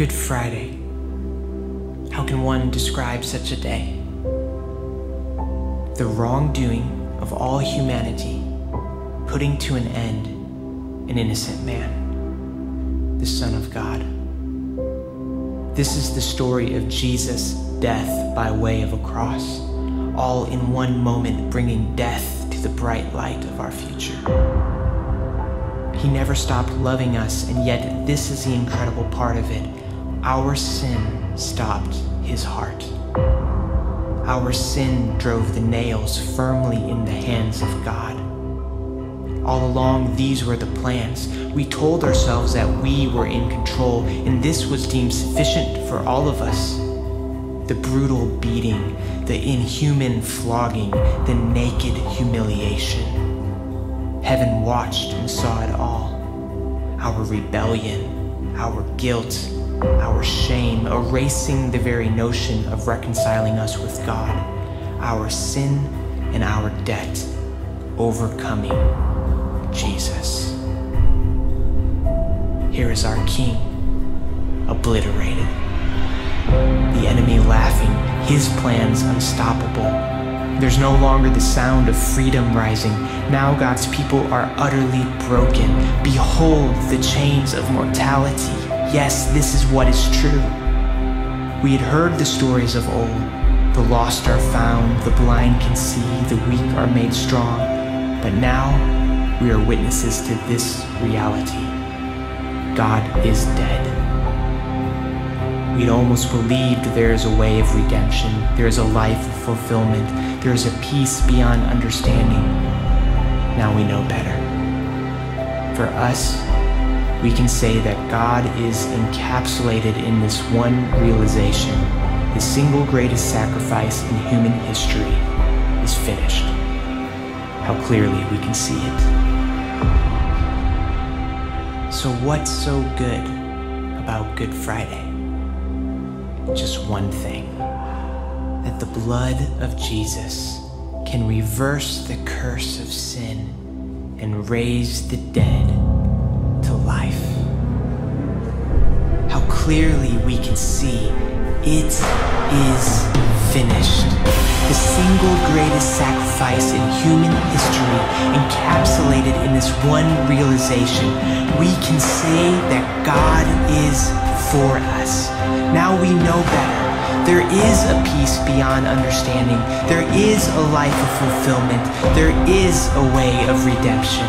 Good Friday. How can one describe such a day? The wrongdoing of all humanity, putting to an end an innocent man, the Son of God. This is the story of Jesus' death by way of a cross, all in one moment bringing death to the bright light of our future. He never stopped loving us, and yet this is the incredible part of it. Our sin stopped his heart. Our sin drove the nails firmly in the hands of God. All along, these were the plans. We told ourselves that we were in control, and this was deemed sufficient for all of us. The brutal beating, the inhuman flogging, the naked humiliation. Heaven watched and saw it all. Our rebellion, our guilt, our shame, erasing the very notion of reconciling us with God. Our sin and our debt, overcoming Jesus. Here is our King, obliterated. The enemy laughing, his plans unstoppable. There's no longer the sound of freedom rising. Now God's people are utterly broken. Behold the chains of mortality. Yes, this is what is true. We had heard the stories of old. The lost are found, the blind can see, the weak are made strong. But now we are witnesses to this reality. God is dead. We'd almost believed there is a way of redemption. There is a life of fulfillment. There is a peace beyond understanding. Now we know better. For us, we can say that God is encapsulated in this one realization. The single greatest sacrifice in human history is finished. How clearly we can see it. So what's so good about Good Friday? Just one thing. That the blood of Jesus can reverse the curse of sin and raise the dead to life. How clearly we can see it is finished. The single greatest sacrifice in human history encapsulated in this one realization. We can say that God is for us. Now we know better. There is a peace beyond understanding. There is a life of fulfillment. There is a way of redemption.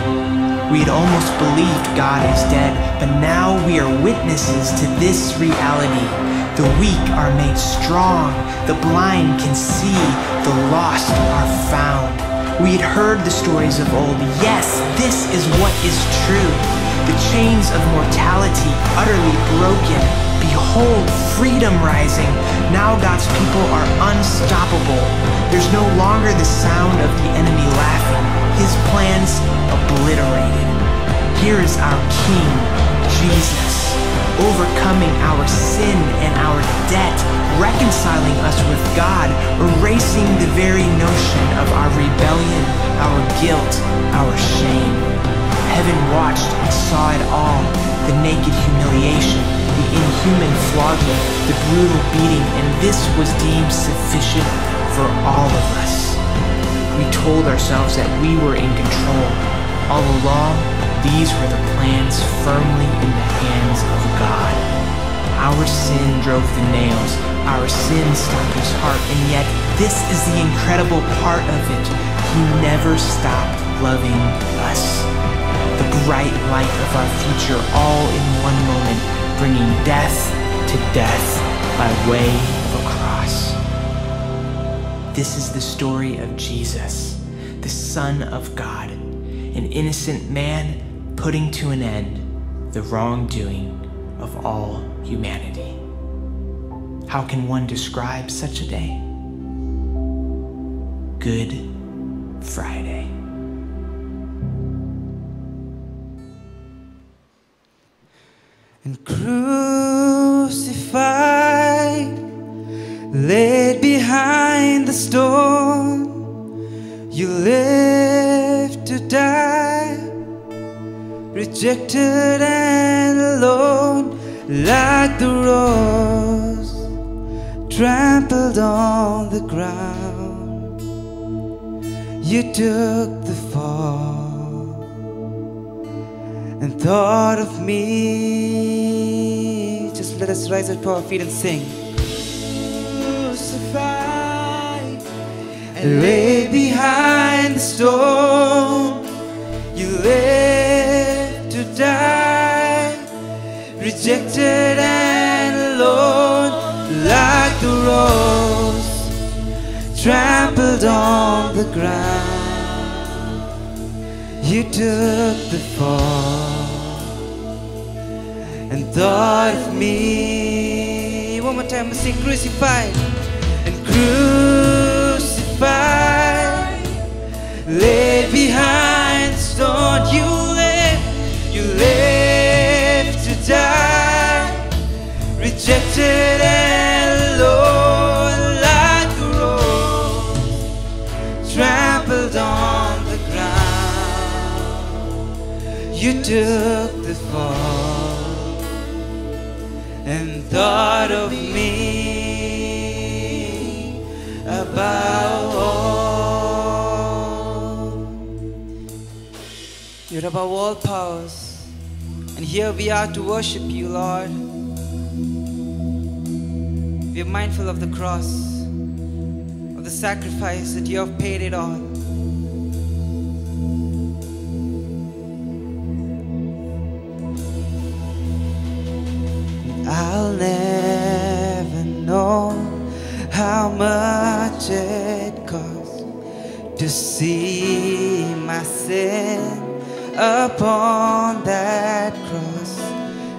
We had almost believed God is dead, but now we are witnesses to this reality. The weak are made strong. The blind can see. The lost are found. We had heard the stories of old. Yes, this is what is true. The chains of mortality utterly broken. Behold, freedom rising. Now God's people are unstoppable. There's no longer the sound of the enemy laughing. His plans obliterated. Here is our King, Jesus, overcoming our sin and our debt, reconciling us with God, erasing the very notion of our rebellion, our guilt, our shame. Heaven watched and saw it all, the naked humiliation, the inhuman flogging, the brutal beating, and this was deemed sufficient for all of us. We told ourselves that we were in control. All along, these were the plans firmly in the hands of God. Our sin drove the nails, our sin stopped his heart, and yet this is the incredible part of it. He never stopped loving us. The bright light of our future all in one moment, bringing death to death by way of a cross. This is the story of Jesus, the Son of God, an innocent man putting to an end the wrongdoing of all humanity. How can one describe such a day? Good Friday. And crucified, laid behind the stone, you lived to die, rejected and alone, like the rose trampled on the ground. You took the fall and thought of me. Just let us rise up to our feet and sing. Crucified and lay behind the stone, you live to die, rejected and alone, like the rose trampled on the ground. You took the fall and thought of me. One more time, I sing. Crucified and crucified, lay behind the stone. You live to die, rejected and alone, like a rose trampled on the ground. You took the fall and thought of me above all. You're above all powers, and here we are to worship you, Lord. We are mindful of the cross, of the sacrifice that you have paid it all. I'll never know how much it cost to see my sin upon that cross,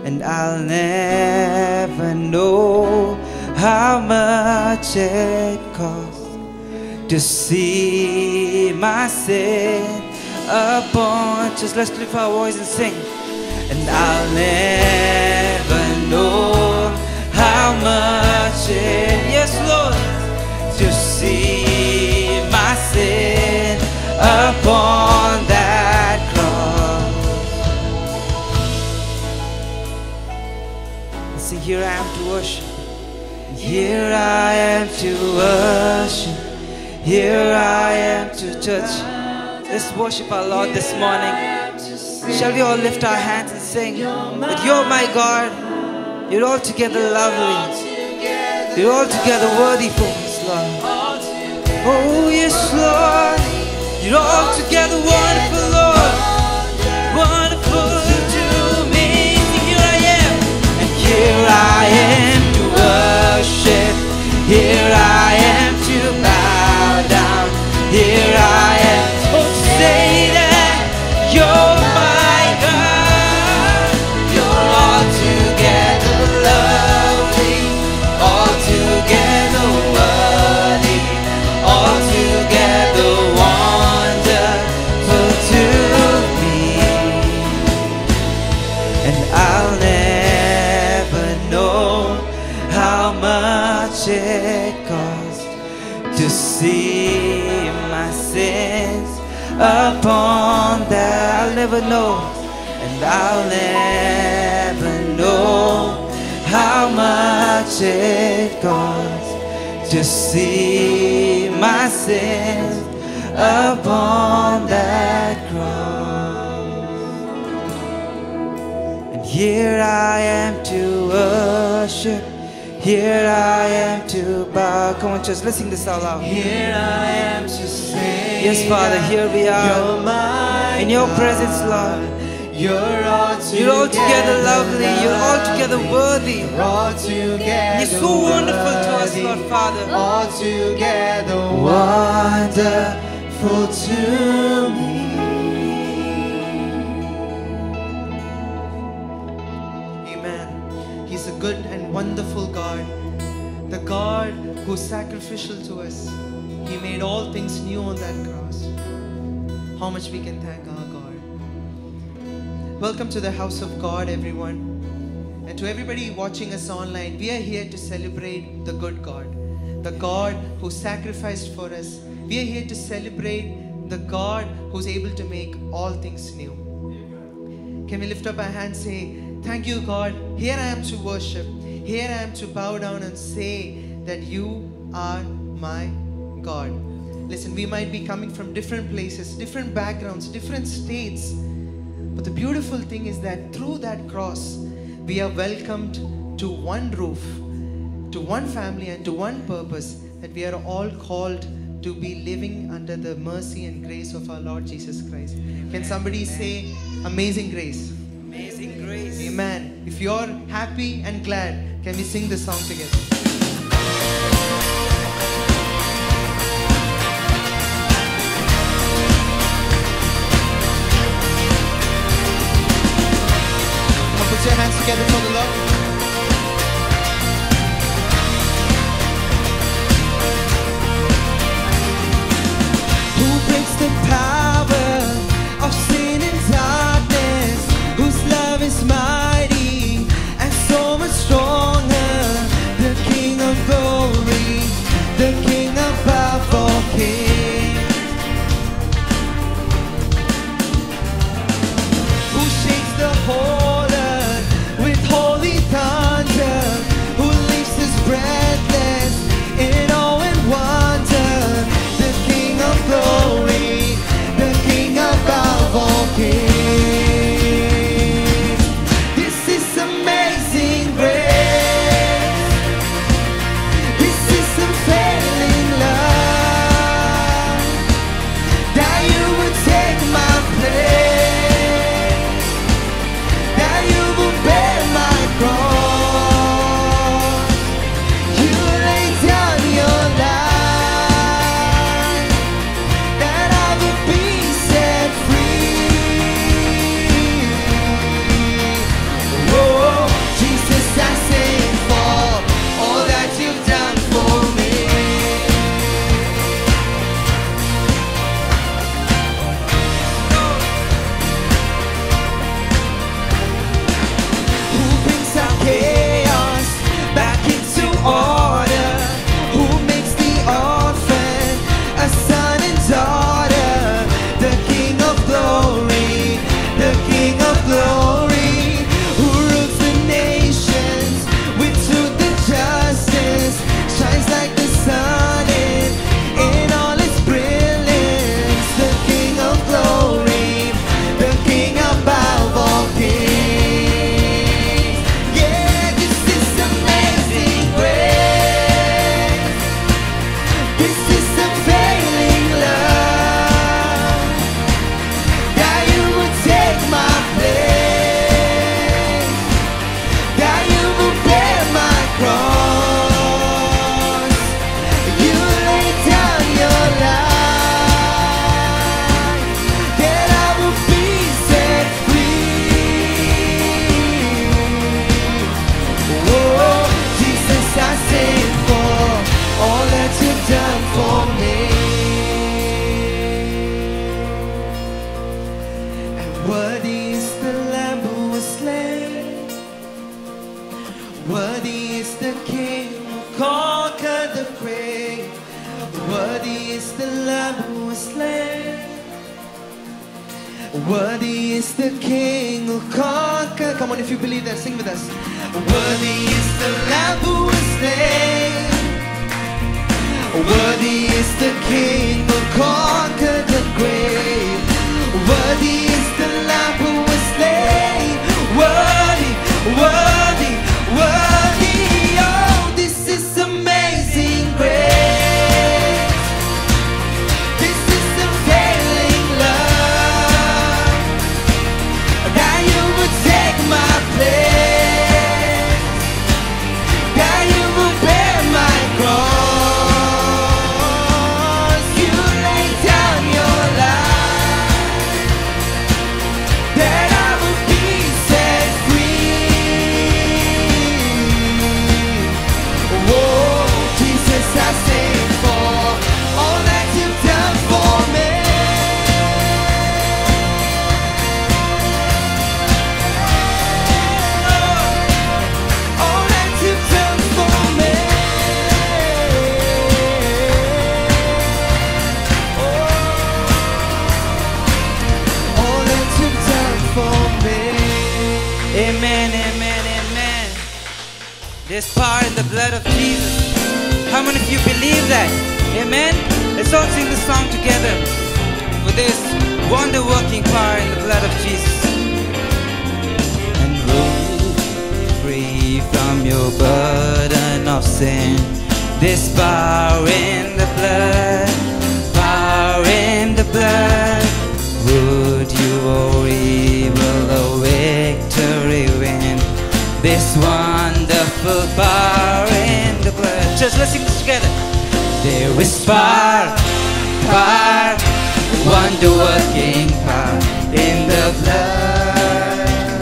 and I'll never know how much it cost to see my sin upon. Just let's lift our voice and sing. And I'll never know how much it, yes Lord, to see my sin upon that. Here I am to worship, here I am to worship, here I am to touch. Let's worship our Lord this morning. Shall we all lift our hands and sing that you're my God, you're altogether lovely, you're altogether worthy for this love. Oh yes Lord, you're altogether wonderful, Lord, wonderful. Here I am to worship, here I am to bow down, here I am to say that you're my God. You're altogether lovely, altogether worthy, altogether wonderful to me. And I'll never it cost to see my sins upon that. I'll never know, and I'll never know how much it cost to see my sins upon that cross. And here I am to worship, here I am to bow. Come on, church, let's sing this out loud. Here I am to say, yes, Father, here we are. In your presence, Lord. You're altogether lovely. You're altogether worthy. You're so wonderful to us, Lord Father. Altogether wonderful to me. He's a good and wonderful God, the God who's sacrificial to us. He made all things new on that cross. How much we can thank our God. Welcome to the house of God, everyone. And to everybody watching us online, we are here to celebrate the good God, the God who sacrificed for us. We are here to celebrate the God who's able to make all things new. Can we lift up our hands and say, Thank you, God. Here I am to worship. Here I am to bow down and say that you are my God. Listen, we might be coming from different places, different backgrounds, different states. But the beautiful thing is that through that cross, we are welcomed to one roof, to one family, and to one purpose, that we are all called to be living under the mercy and grace of our Lord Jesus Christ. Can somebody say, amazing grace? Amazing grace. Amen. If you're happy and glad, can we sing this song together? Put your hands together for the Lord. Who breaks the power of sin and darkness? Whose love is mighty and so much stronger? The King of glory, the King above all kings. Who shakes the whole breathless in awe and wonder, the King of glory, the King above all kings. This is amazing grace. This is unfailing love, that you would take my place, that you would bear my cross. Worthy is the King who conquered. Come on, if you believe that, sing with us. Worthy is the Lamb who was slain. Worthy is the King who conquered the grave. Worthy is the Lamb who was slain. Worthy, worthy, worthy. Oh, this is amazing grace. Amen, amen, amen. There's power in the blood of Jesus. How many of you believe that? Amen? Let's all sing this song together. For this wonder-working power in the blood of Jesus. And roam free from your burden of sin. This power in the blood, power in the blood. Would you or evil or victory win? This wonderful power in the blood. Just let's sing this together. There is power, power, wonder-working power in the blood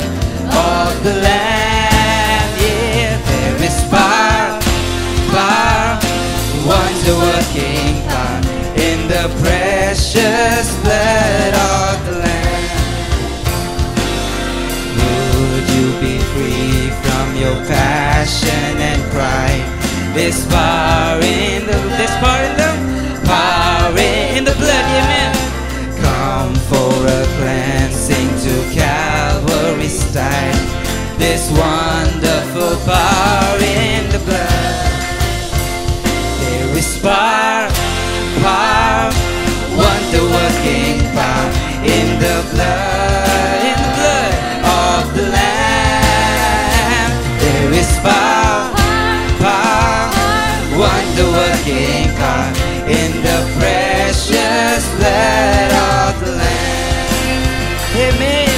of the Lamb. Yeah, there is power, power, wonder-working power in the precious blood of the Lamb. Would you be free from your passion and pride? This power in the blood, this power in the blood, amen. Come for a cleansing to Calvary's tide. This wonderful power in the blood. There is power, power, wonder-working power in the blood of the Lamb. There is power, power, wonder-working power in the precious blood of the Lamb. Amen.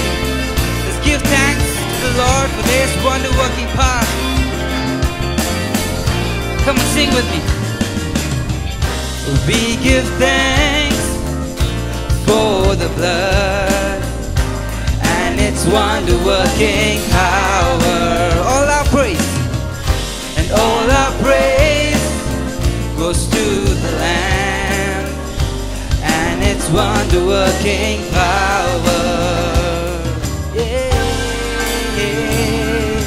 Let's give thanks to the Lord for this wonder-working power. Come and sing with me. We give thanks for the blood and its wonder-working power. All our praise and all our praise goes to the Lamb and its wonder-working power. Yeah, yeah.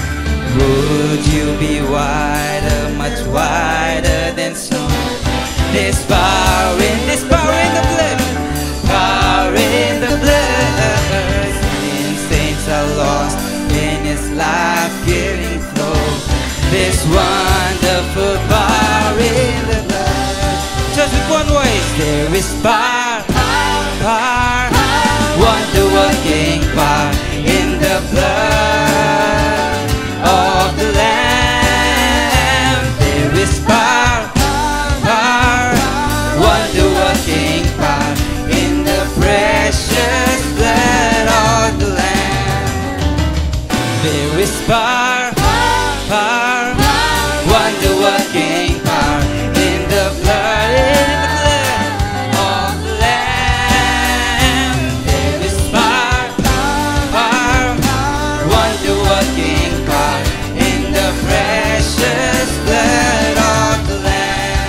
Would you be wider, much wider than snow? This power in, this power in the blood, power in the blood. Sinning saints are lost in His life-giving flow. This wonderful power in the blood. Just with one voice, there is power, power, wonder-working power in the blood of the Lamb. There is power. Power, power, wonder-working power in the blood of the Lamb. There is power, power, wonder-working power in the precious blood of the Lamb.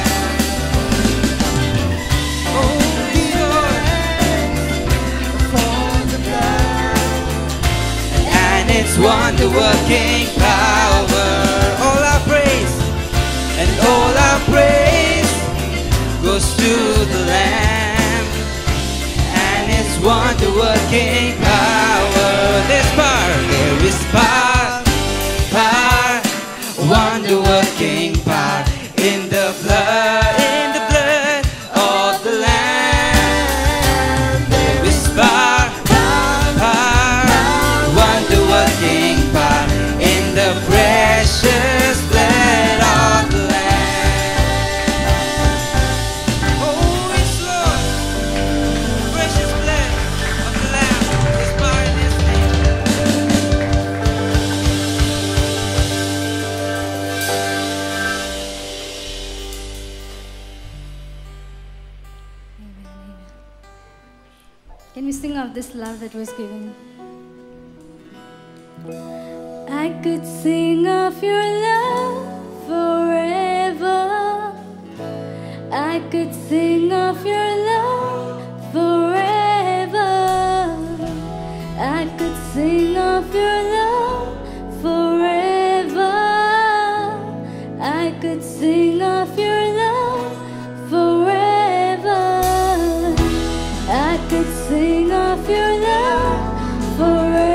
Oh, we thank for the blood and its wonder-working. Wonder-working power. There's power. There is power, power, wonder-working power in the blood of the Lamb. There is power, power, wonder-working power in the precious blood of the Lamb. Oh, it's Lord, precious blood. Can we sing of this love that was given? I could sing of your love forever. I could sing of your love forever. I could sing of your love forever. I could sing of your love forever. I could sing of your love forever.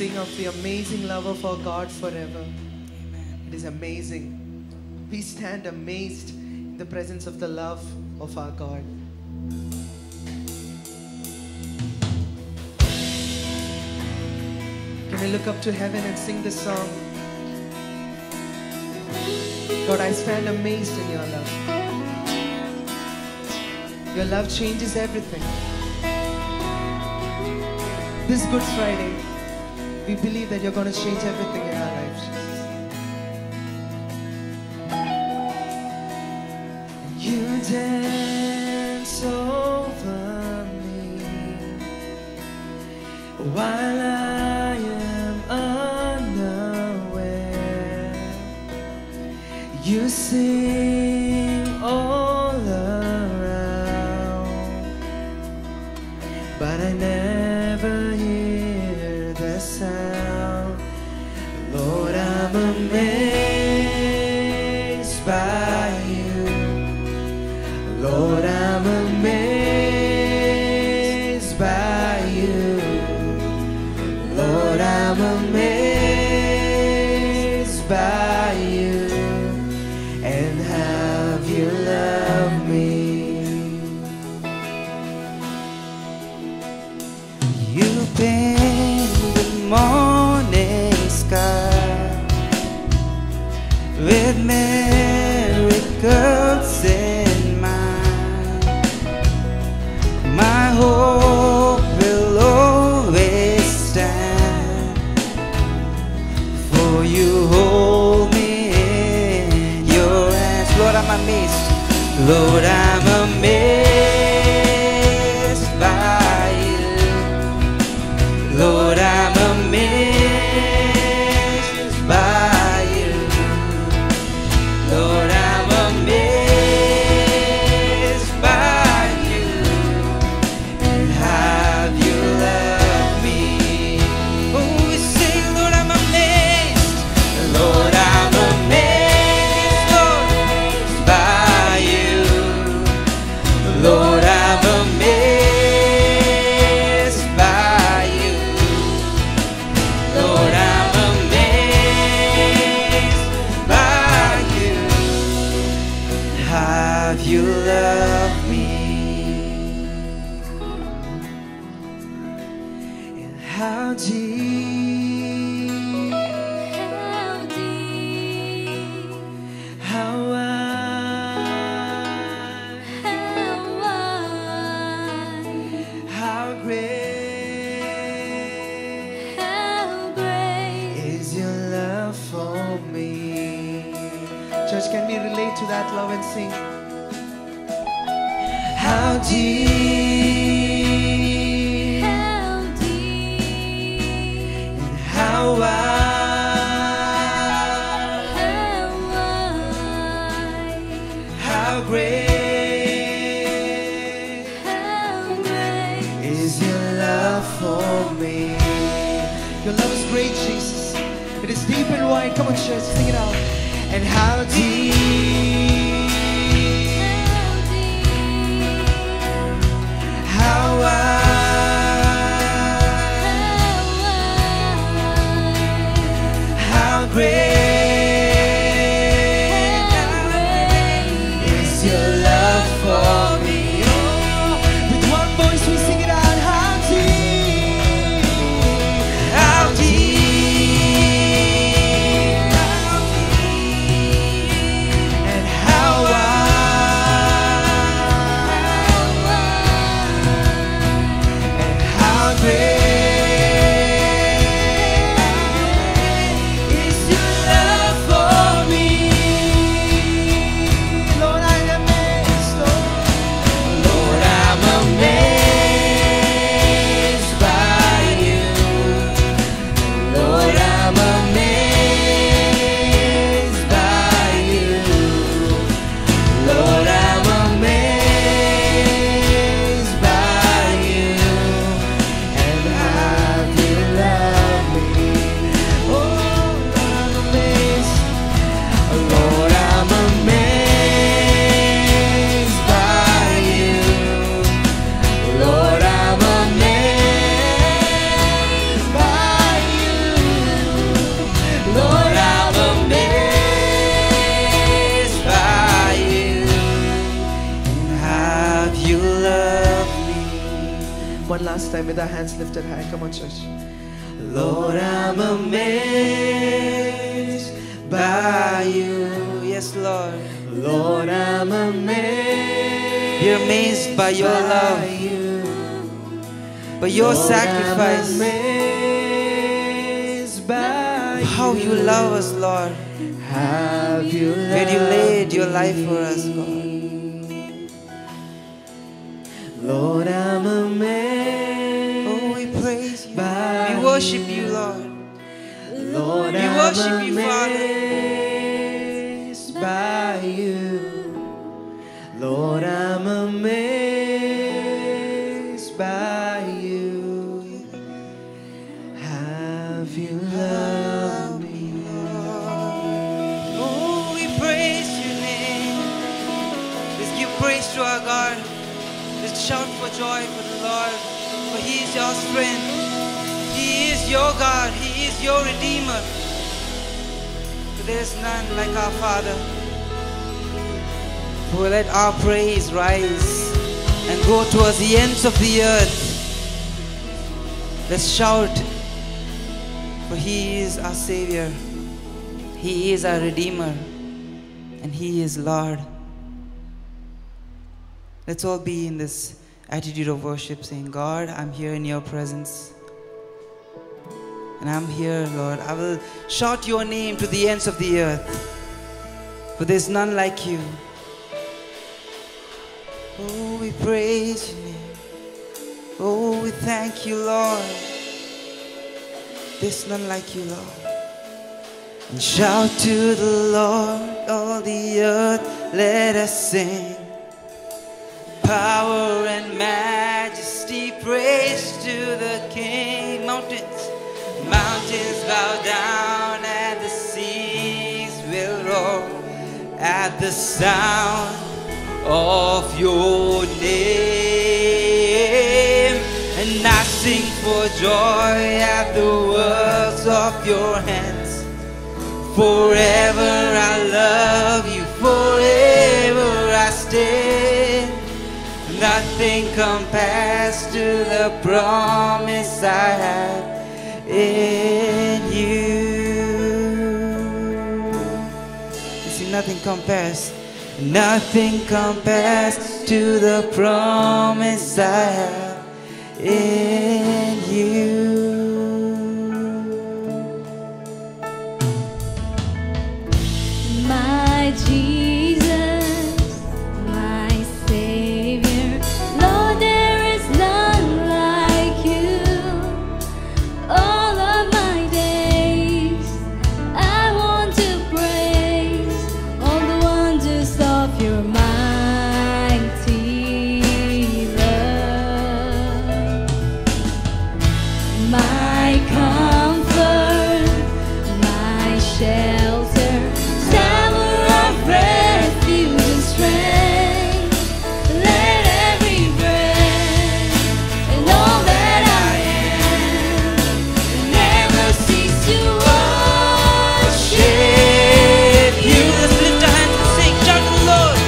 Sing of the amazing love of our God forever. Amen. It is amazing. We stand amazed in the presence of the love of our God. Can we look up to heaven and sing this song? God, I stand amazed in your love. Your love changes everything. This Good Friday, we believe that you're going to change everything in our lives, Jesus. You dance over me while I am unaware. You sing all around, but I never hear sound. Lord, I'm amazed by you. Lord, I'm amazed by you. Lord, I'm amazed by you and how you love me. You've been morning sky with miracles in mind. My hope will always stand, for you hold me in your hands. Lord, I'm amazed. Lord, I'm amazed by you. Lord, I'm amazed by you. Lord, I'm amazed by you and how you love me. Oh, we say, Lord, I'm amazed. Lord, I'm amazed, Lord, by you. Lord, I'm amazed. You love me, and how deep, how wide, how wide, how great. For me, church, can we relate to that love and sing? How deep, and how wide, how great is your love for me. Your love is great, Jesus. It is deep and wide. Come on, church, sing it out. And how deep, how wide, how great is your love for me. last time with our hands lifted high. Come on, church. Lord, I'm amazed by you. Yes, Lord. Lord, I'm amazed. We're amazed by your love, by your sacrifice, by how you love us, Lord. Have you loved when you laid your life for us, God. Lord, I'm amazed. Oh, we praise you. We worship you, Lord. Lord, we worship you, Father. By you, Lord, I'm amazed by you. Have you loved me, Lord? Oh, we praise your name. Let's give praise to our God. Let's shout for joy for the Lord, for He is your strength. He is your God. He is your Redeemer. For there is none like our Father. Who let our praise rise and go towards the ends of the earth. Let's shout, for He is our Savior. He is our Redeemer. And He is Lord. Let's all be in this attitude of worship, saying, God, I'm here in your presence. And I'm here, Lord. I will shout your name to the ends of the earth. For there's none like you. Oh, we praise your name. Oh, we thank you, Lord. There's none like you, Lord. And shout to the Lord, all the earth, let us sing. Power and majesty, praise to the King. Mountains bow down and the seas will roar at the sound of your name. And I sing for joy at the works of your hands. Forever I love you, forever I stay. Nothing compares to the promise I have in you. You see, nothing compares. Nothing compares to the promise I have in you. My Jesus. Lift our hands and sing, shout to the Lord.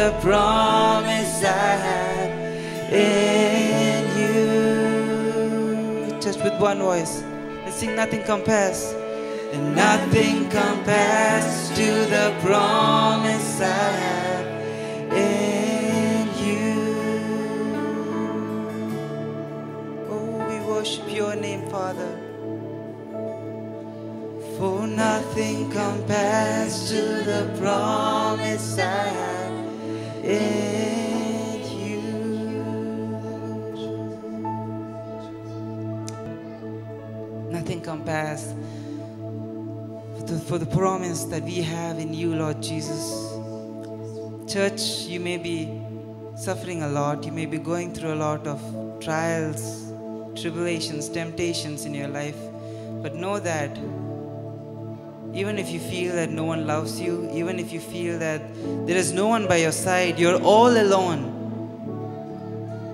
the promise I have in you. Just with one voice, let's sing. Nothing compares. And nothing compares to the promise I have in you. Oh, we worship your name, Father. For nothing compares to the promise I have in you. Nothing compares for the promise that we have in you, Lord Jesus. Church, you may be suffering a lot. You may be going through a lot of trials, tribulations, temptations in your life. But know that even if you feel that no one loves you, even if you feel that there is no one by your side, you're all alone.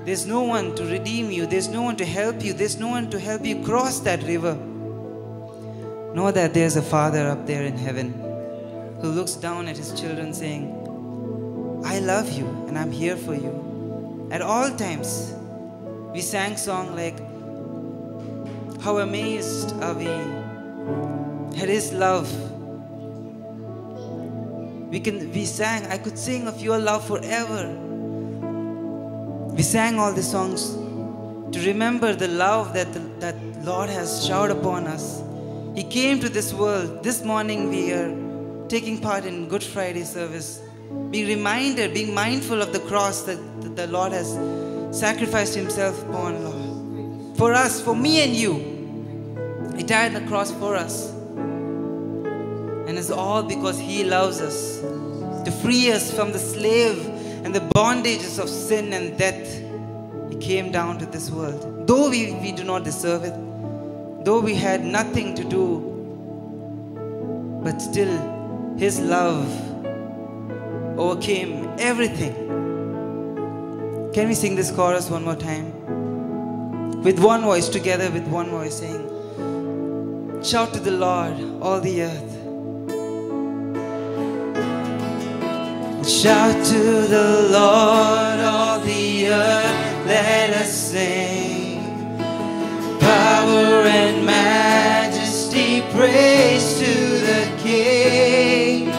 There's no one to redeem you. There's no one to help you. There's no one to help you cross that river. Know that there's a Father up there in heaven who looks down at his children saying, I love you and I'm here for you at all times. We sang a song like, how amazed are we at His love. We sang, I could sing of your love forever. We sang all the songs to remember the love that that Lord has showered upon us. He came to this world. This morning we are taking part in Good Friday service, being reminded, being mindful of the cross that the Lord has sacrificed Himself upon, Lord. For us, for me and you. He died on the cross for us. And it's all because He loves us, to free us from the slave and the bondages of sin and death. He came down to this world. Though we do not deserve it, though we had nothing to do, but still His love overcame everything. Can we sing this chorus one more time? With one voice, together with one voice, saying, shout to the Lord, all the earth. Shout to the Lord, all the earth, let us sing. Power and majesty, praise to the King.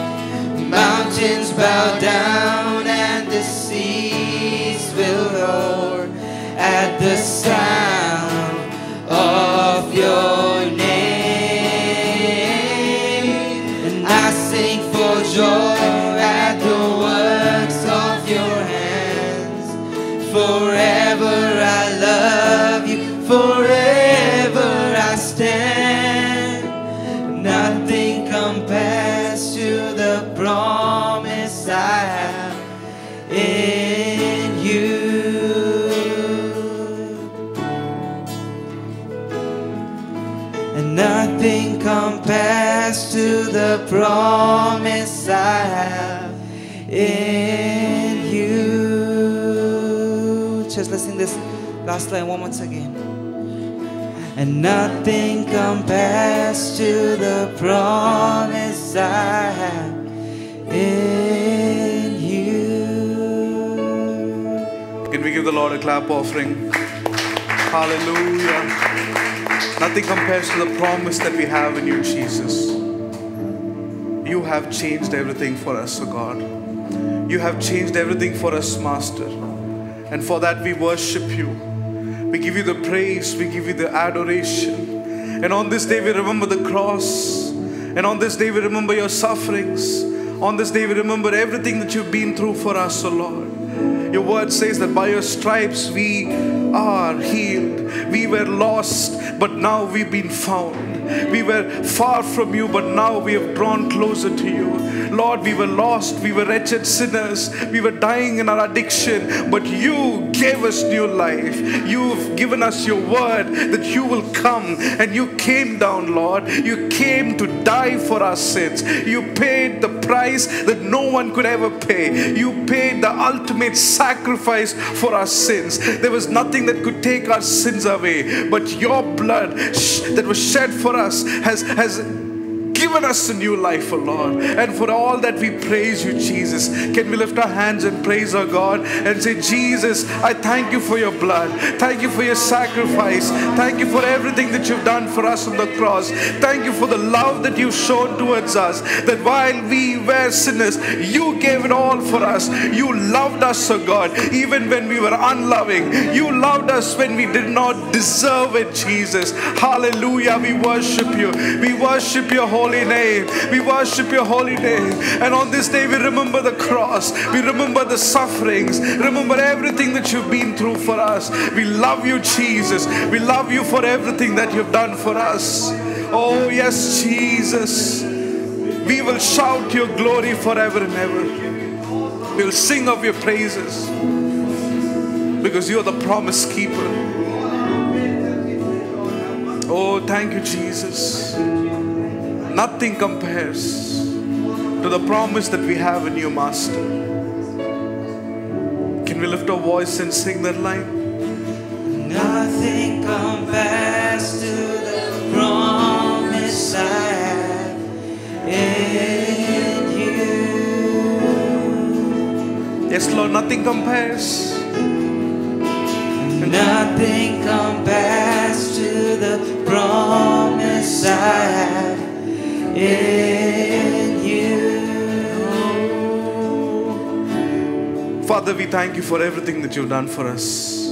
Mountains bow down and the seas will roar at the sound of your name. And I sing for joy at the works of your hands. Forever I love you, forever I stand. Nothing compares to the promise I have in you. And nothing compares to the promise I have in you. Just let's sing this last line once again. And nothing compares to the promise I have in you. Can we give the Lord a clap offering? Hallelujah. Nothing compares to the promise that we have in you, Jesus. You have changed everything for us, O God. You have changed everything for us, Master. And for that we worship you. We give you the praise. We give you the adoration. And on this day we remember the cross. And on this day we remember your sufferings. On this day we remember everything that you've been through for us, O Lord. Your word says that by your stripes we are healed. We were lost, but now we've been found. We were far from you, but now we have drawn closer to you. Lord, we were lost, we were wretched sinners, we were dying in our addiction, but you gave us new life. You've given us your word that you will come, and you came down, Lord. You came to die for our sins. You paid the price that no one could ever pay. You paid the ultimate sacrifice for our sins. There was nothing that could take our sins away, but your blood that was shed for us has given us a new life, O Lord. And for all that, we praise you, Jesus. Can we lift our hands and praise our God and say, Jesus, I thank you for your blood. Thank you for your sacrifice. Thank you for everything that you've done for us on the cross. Thank you for the love that you've shown towards us, that while we were sinners, you gave it all for us. You loved us, O God, even when we were unloving. You loved us when we did not deserve it, Jesus. Hallelujah. We worship you. We worship your holy name. We worship your holy name. And on this day, we remember the cross. We remember the sufferings. Remember everything that you've been through for us. We love you, Jesus. We love you for everything that you've done for us. Oh, yes, Jesus. We will shout your glory forever and ever. We will sing of your praises, because you are the promise keeper. Oh, thank you, Jesus. Nothing compares to the promise that we have in you, Master. Can we lift our voice and sing that line? Nothing compares to the promise I have in you. Yes, Lord, nothing compares. Nothing compares to the promise I have in you. Father, we thank you for everything that you've done for us.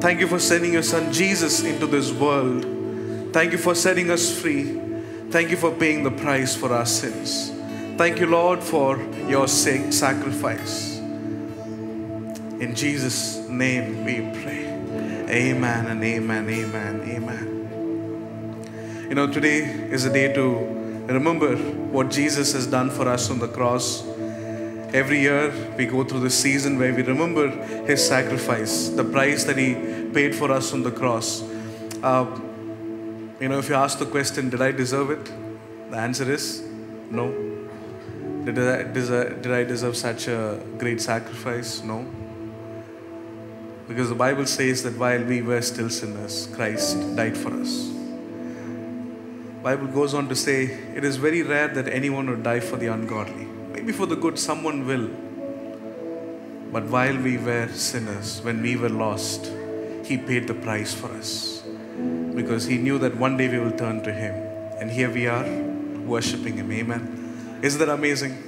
Thank you for sending your son Jesus into this world. Thank you for setting us free. Thank you for paying the price for our sins. Thank you, Lord, for your sacrifice. In Jesus' name we pray. Amen and amen, amen, amen. You know, today is a day to remember what Jesus has done for us on the cross. Every year we go through this season where we remember his sacrifice, the price that he paid for us on the cross. You know, if you ask the question, did I deserve it? The answer is no. Did I deserve such a great sacrifice? No. Because the Bible says that while we were still sinners, Christ died for us. The Bible goes on to say, it is very rare that anyone would die for the ungodly. Maybe for the good, someone will. But while we were sinners, when we were lost, he paid the price for us. Because he knew that one day we will turn to him. And here we are, worshipping him. Amen. Isn't that amazing?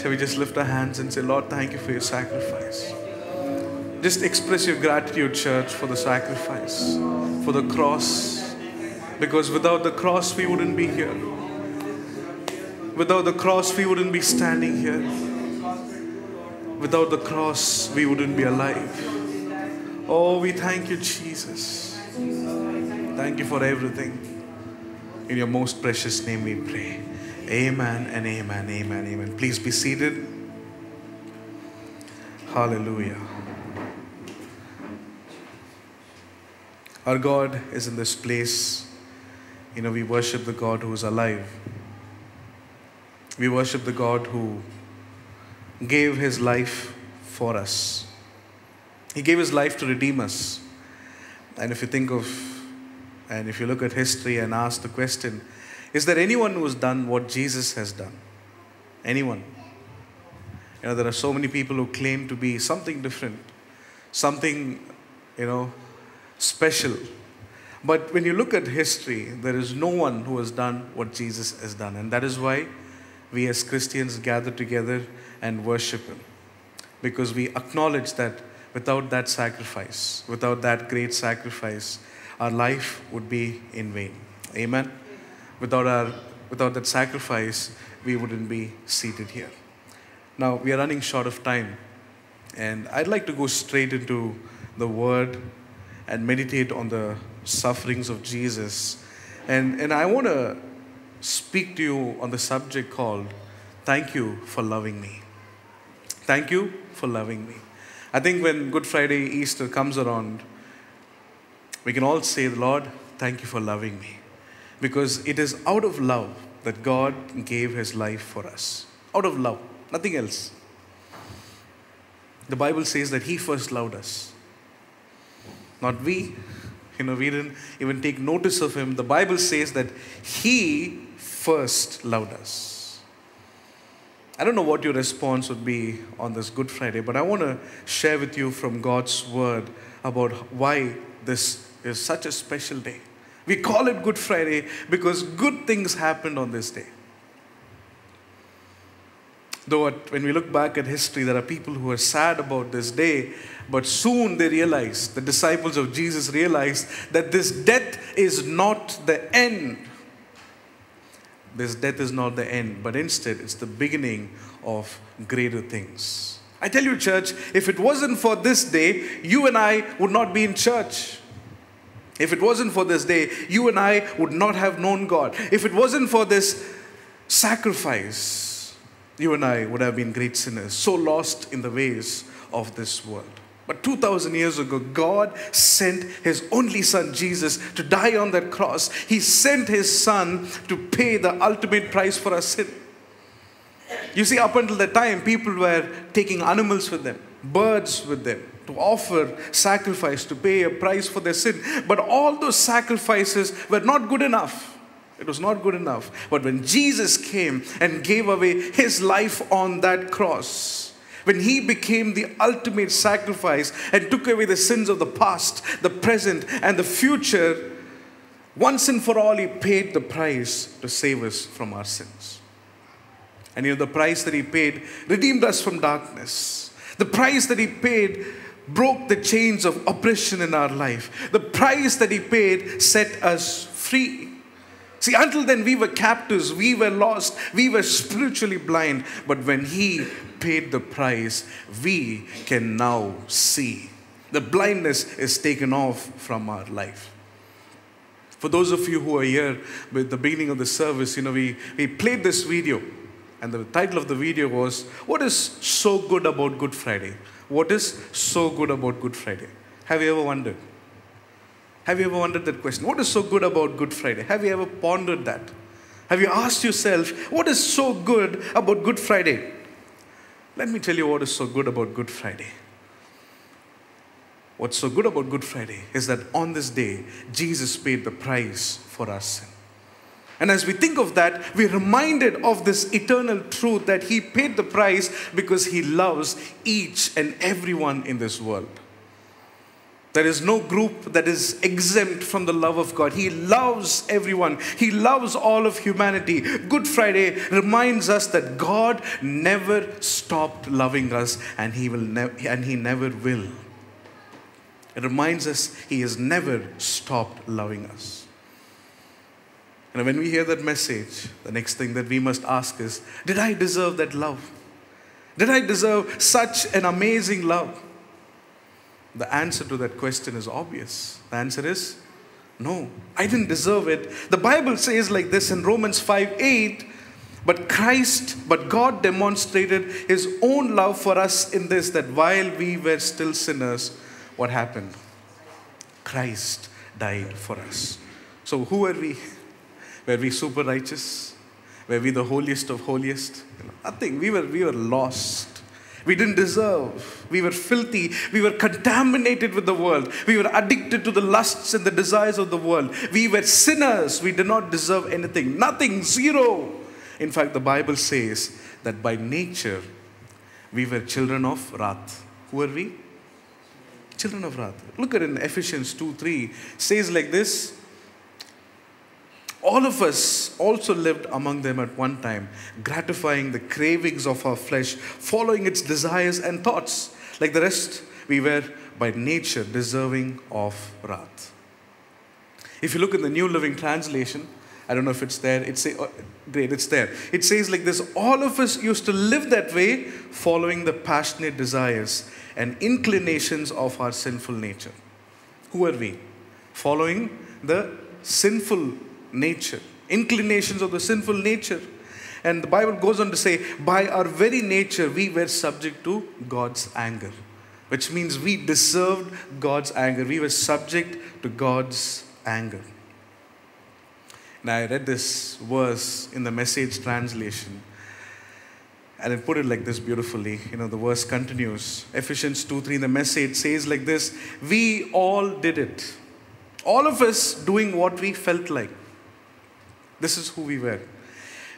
Shall we just lift our hands and say, Lord, thank you for your sacrifice. Just express your gratitude, church, for the sacrifice, for the cross. Because without the cross, we wouldn't be here. Without the cross, we wouldn't be standing here. Without the cross, we wouldn't be alive. Oh, we thank you, Jesus. Thank you for everything. In your most precious name we pray. Amen and amen, amen, amen. Please be seated. Hallelujah. Our God is in this place. You know, we worship the God who is alive. We worship the God who gave his life for us. He gave his life to redeem us. And if you look at history and ask the question, is there anyone who has done what Jesus has done? Anyone? You know, there are so many people who claim to be something different, something, you know, special. But when you look at history, there is no one who has done what Jesus has done. And that is why we as Christians gather together and worship him. Because we acknowledge that without that sacrifice, without that great sacrifice, our life would be in vain. Amen? Without that sacrifice, we wouldn't be seated here. Now, we are running short of time. And I'd like to go straight into the word and meditate on the sufferings of Jesus. And I want to speak to you on the subject called, thank you for loving me. Thank you for loving me. I think when Good Friday, Easter comes around, we can all say, Lord, thank you for loving me. Because it is out of love that God gave his life for us. Out of love, nothing else. The Bible says that he first loved us. Not we, we didn't even take notice of him. The Bible says that he first loved us. I don't know what your response would be on this Good Friday, but I want to share with you from God's word about why this is such a special day. We call it Good Friday because good things happened on this day. Though when we look back at history, there are people who are sad about this day, but soon they realized, the disciples of Jesus realized that this death is not the end. This death is not the end, but instead it's the beginning of greater things. I tell you, church, if it wasn't for this day, you and I would not be in church. If it wasn't for this day, you and I would not have known God. If it wasn't for this sacrifice, you and I would have been great sinners, so lost in the ways of this world. But 2,000 years ago, God sent His only Son, Jesus, to die on that cross. He sent His Son to pay the ultimate price for our sin. You see, up until that time, people were taking animals with them, birds with them, to offer sacrifice, to pay a price for their sin. But all those sacrifices were not good enough. It was not good enough. But when Jesus came and gave away His life on that cross, when He became the ultimate sacrifice and took away the sins of the past, the present, and the future, once and for all, He paid the price to save us from our sins. And you know, the price that He paid redeemed us from darkness. The price that He paid broke the chains of oppression in our life. The price that He paid set us free. See, until then we were captives, we were lost, we were spiritually blind. But when He paid the price, we can now see. The blindness is taken off from our life. For those of you who are here with the beginning of the service, you know, we played this video. And the title of the video was, "What is so good about Good Friday?" What is so good about Good Friday? Have you ever wondered? Have you ever wondered that question? What is so good about Good Friday? Have you ever pondered that? Have you asked yourself, what is so good about Good Friday? Let me tell you what is so good about Good Friday. What's so good about Good Friday is that on this day, Jesus paid the price for our sin. And as we think of that, we're reminded of this eternal truth that He paid the price because He loves each and everyone in this world. There is no group that is exempt from the love of God. He loves everyone. He loves all of humanity. Good Friday reminds us that God never stopped loving us, and He never will. It reminds us He has never stopped loving us. And when we hear that message, the next thing that we must ask is, did I deserve that love? Did I deserve such an amazing love? The answer to that question is obvious. The answer is no, I didn't deserve it. The Bible says like this in Romans 5:8, but God demonstrated His own love for us in this, that while we were still sinners, what happened? Christ died for us. So who were we? Were we super righteous? Were we the holiest of holiest? Nothing. We were lost. We didn't deserve. We were filthy. We were contaminated with the world. We were addicted to the lusts and the desires of the world. We were sinners. We did not deserve anything. Nothing. Zero. In fact, the Bible says that by nature, we were children of wrath. Who were we? Children of wrath. Look at it in Ephesians 2:3. Says like this, all of us also lived among them at one time, gratifying the cravings of our flesh, following its desires and thoughts. Like the rest, we were by nature deserving of wrath. If you look in the New Living Translation, I don't know if it's there. It's there. It says like this, all of us used to live that way, following the passionate desires and inclinations of our sinful nature. Who are we? Following the sinful nature, inclinations of the sinful nature. And the Bible goes on to say, by our very nature we were subject to God's anger, which means we deserved God's anger. We were subject to God's anger. Now, I read this verse in the Message translation, and it put it like this beautifully. You know, the verse continues. Ephesians 2:3 in the Message says like this, we all did it. All of us doing what we felt like. This is who we were.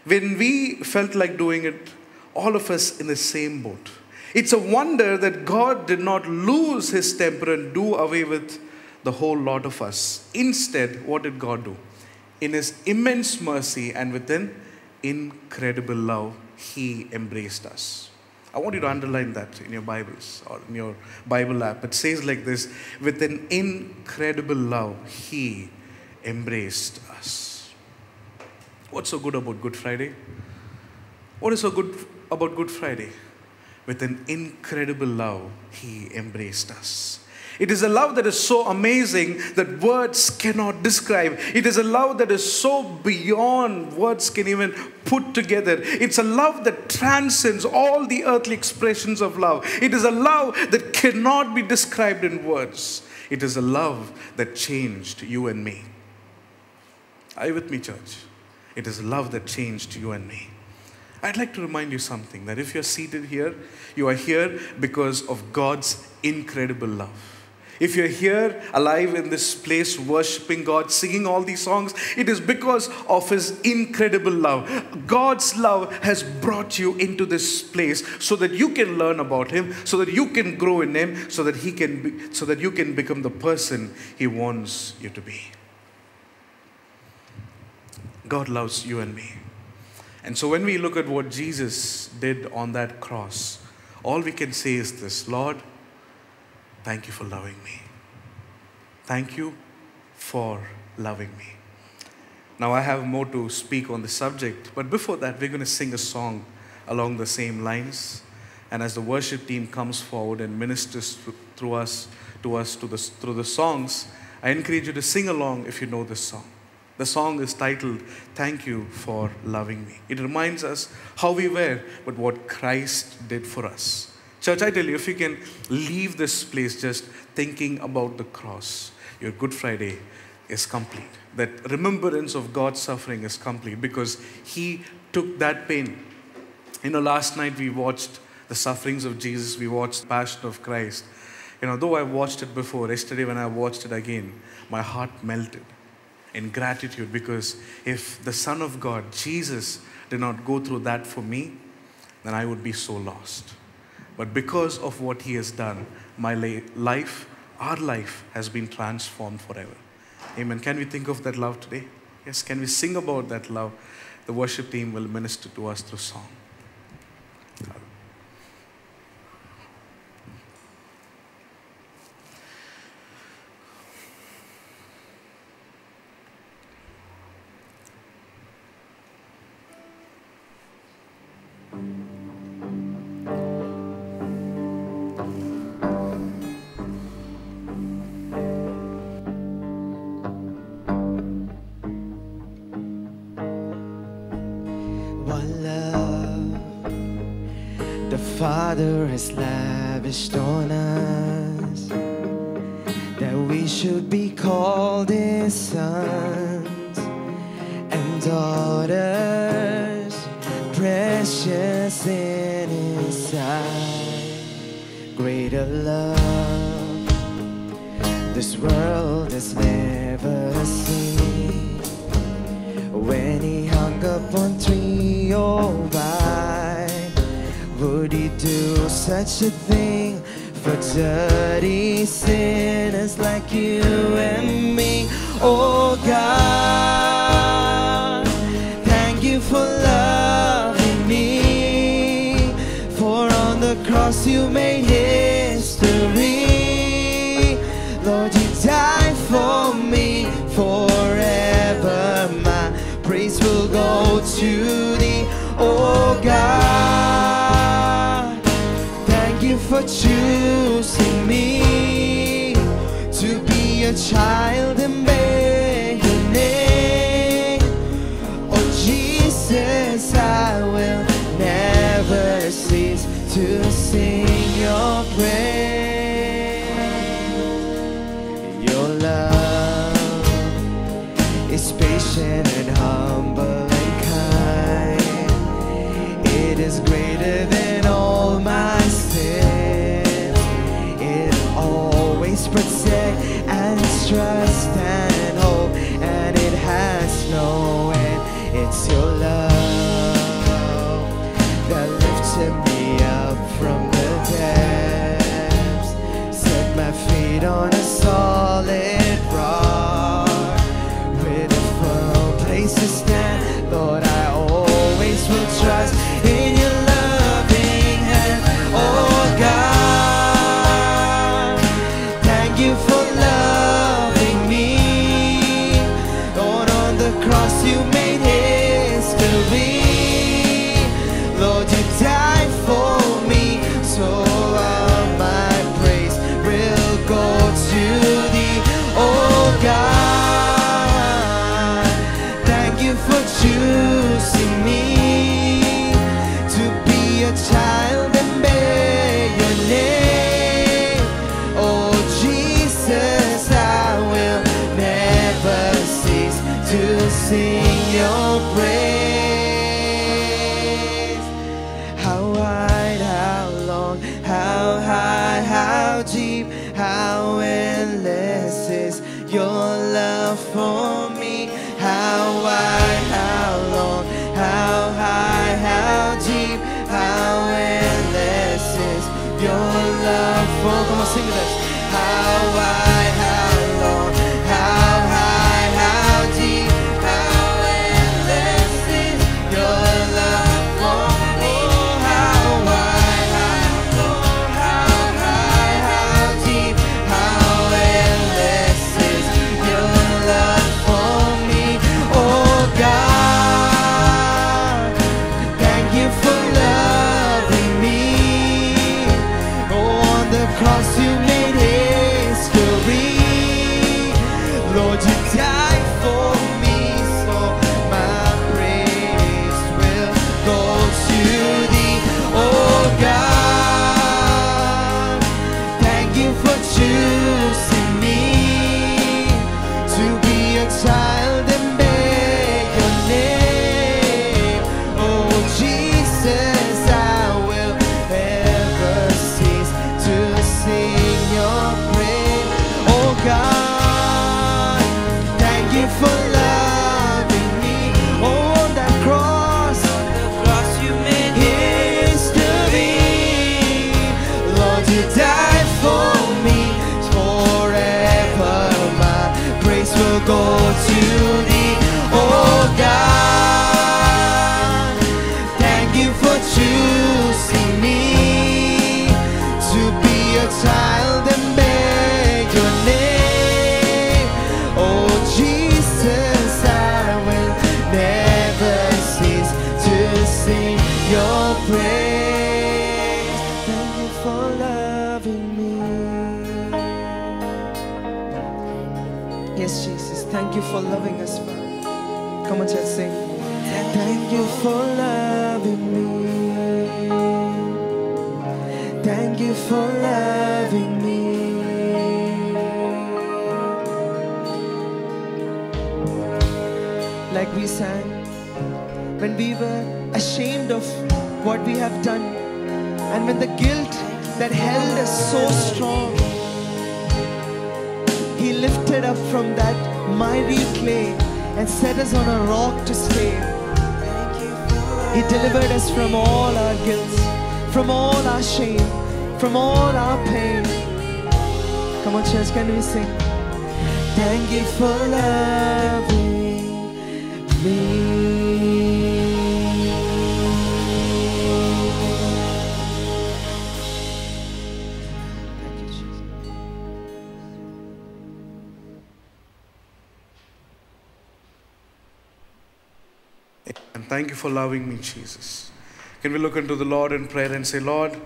When we felt like doing it, all of us in the same boat. It's a wonder that God did not lose his temper and do away with the whole lot of us. Instead, what did God do? In his immense mercy and with an incredible love, he embraced us. I want you to underline that in your Bibles or in your Bible app. It says like this, with an incredible love, he embraced us. What's so good about Good Friday? What is so good about Good Friday? With an incredible love, he embraced us. It is a love that is so amazing that words cannot describe. It is a love that is so beyond words can even put together. It's a love that transcends all the earthly expressions of love. It is a love that cannot be described in words. It is a love that changed you and me. Are you with me, church? It is a love that changed you and me. I'd like to remind you something, that if you're seated here, you are here because of God's incredible love. If you're here, alive in this place, worshiping God, singing all these songs, it is because of his incredible love. God's love has brought you into this place so that you can learn about him, so that you can grow in him, so that you can become the person he wants you to be. God loves you and me. And so when we look at what Jesus did on that cross, all we can say is this, Lord, thank you for loving me. Thank you for loving me. Now I have more to speak on the subject, but before that, we're going to sing a song along the same lines. And as the worship team comes forward and ministers through us, through the songs, I encourage you to sing along if you know this song. The song is titled, Thank You for Loving Me. It reminds us how we were, but what Christ did for us. Church, I tell you, if you can leave this place just thinking about the cross, your Good Friday is complete. That remembrance of God's suffering is complete because he took that pain. You know, last night we watched the sufferings of Jesus. We watched the Passion of Christ. You know, though I watched it before, yesterday when I watched it again, my heart melted in gratitude, because if the Son of God, Jesus, did not go through that for me, then I would be so lost. But because of what he has done, my life, our life, has been transformed forever. Amen. Can we think of that love today? Yes, can we sing about that love? The worship team will minister to us through song. Father has lavished on us that we should be called his sons and daughters, precious in his sight. Greater love this world has never seen, when he hung upon tree or vine. Would he do such a thing for dirty sinners like you and me? Oh God, thank you for loving me, for on the cross you made history. Lord, you died for me, forever my praise will go to thee. Oh God, for choosing me to be a child and bear your name. Oh Jesus, I will never cease to sing your praise. Your love is patient and humble and kind. It is greater than all my protect. finds trust and hope, and it has no end. It's your love that lifted me up from the depths, set my feet on a solid rock, with a firm place to stand. Lord, I always will trust in your loving hand. Oh God, thank you for loving me. Lord, on the cross you made history. Lord, you died for me, so all my praise will go to thee. Oh God, thank you for choosing me. Sing your praise. How wide, how long, how high, how deep, how endless is your love for me. How wide, how long, how high, how deep, how endless is your love for me. Come on, sing with us. How wide, how long, how high, how deep, for loving us, Father. Come on, church, sing. Thank you for loving me. Thank you for loving me. Like we sang, when we were ashamed of what we have done, and when the guilt that held us so strong, He lifted up from that mighty clay and set us on a rock to stay. He delivered us from all our guilt, from all our shame, from all our pain. Come on, church, can we sing? Thank you for loving me. Thank you for loving me, Jesus. Can we look unto the Lord in prayer and say, Lord,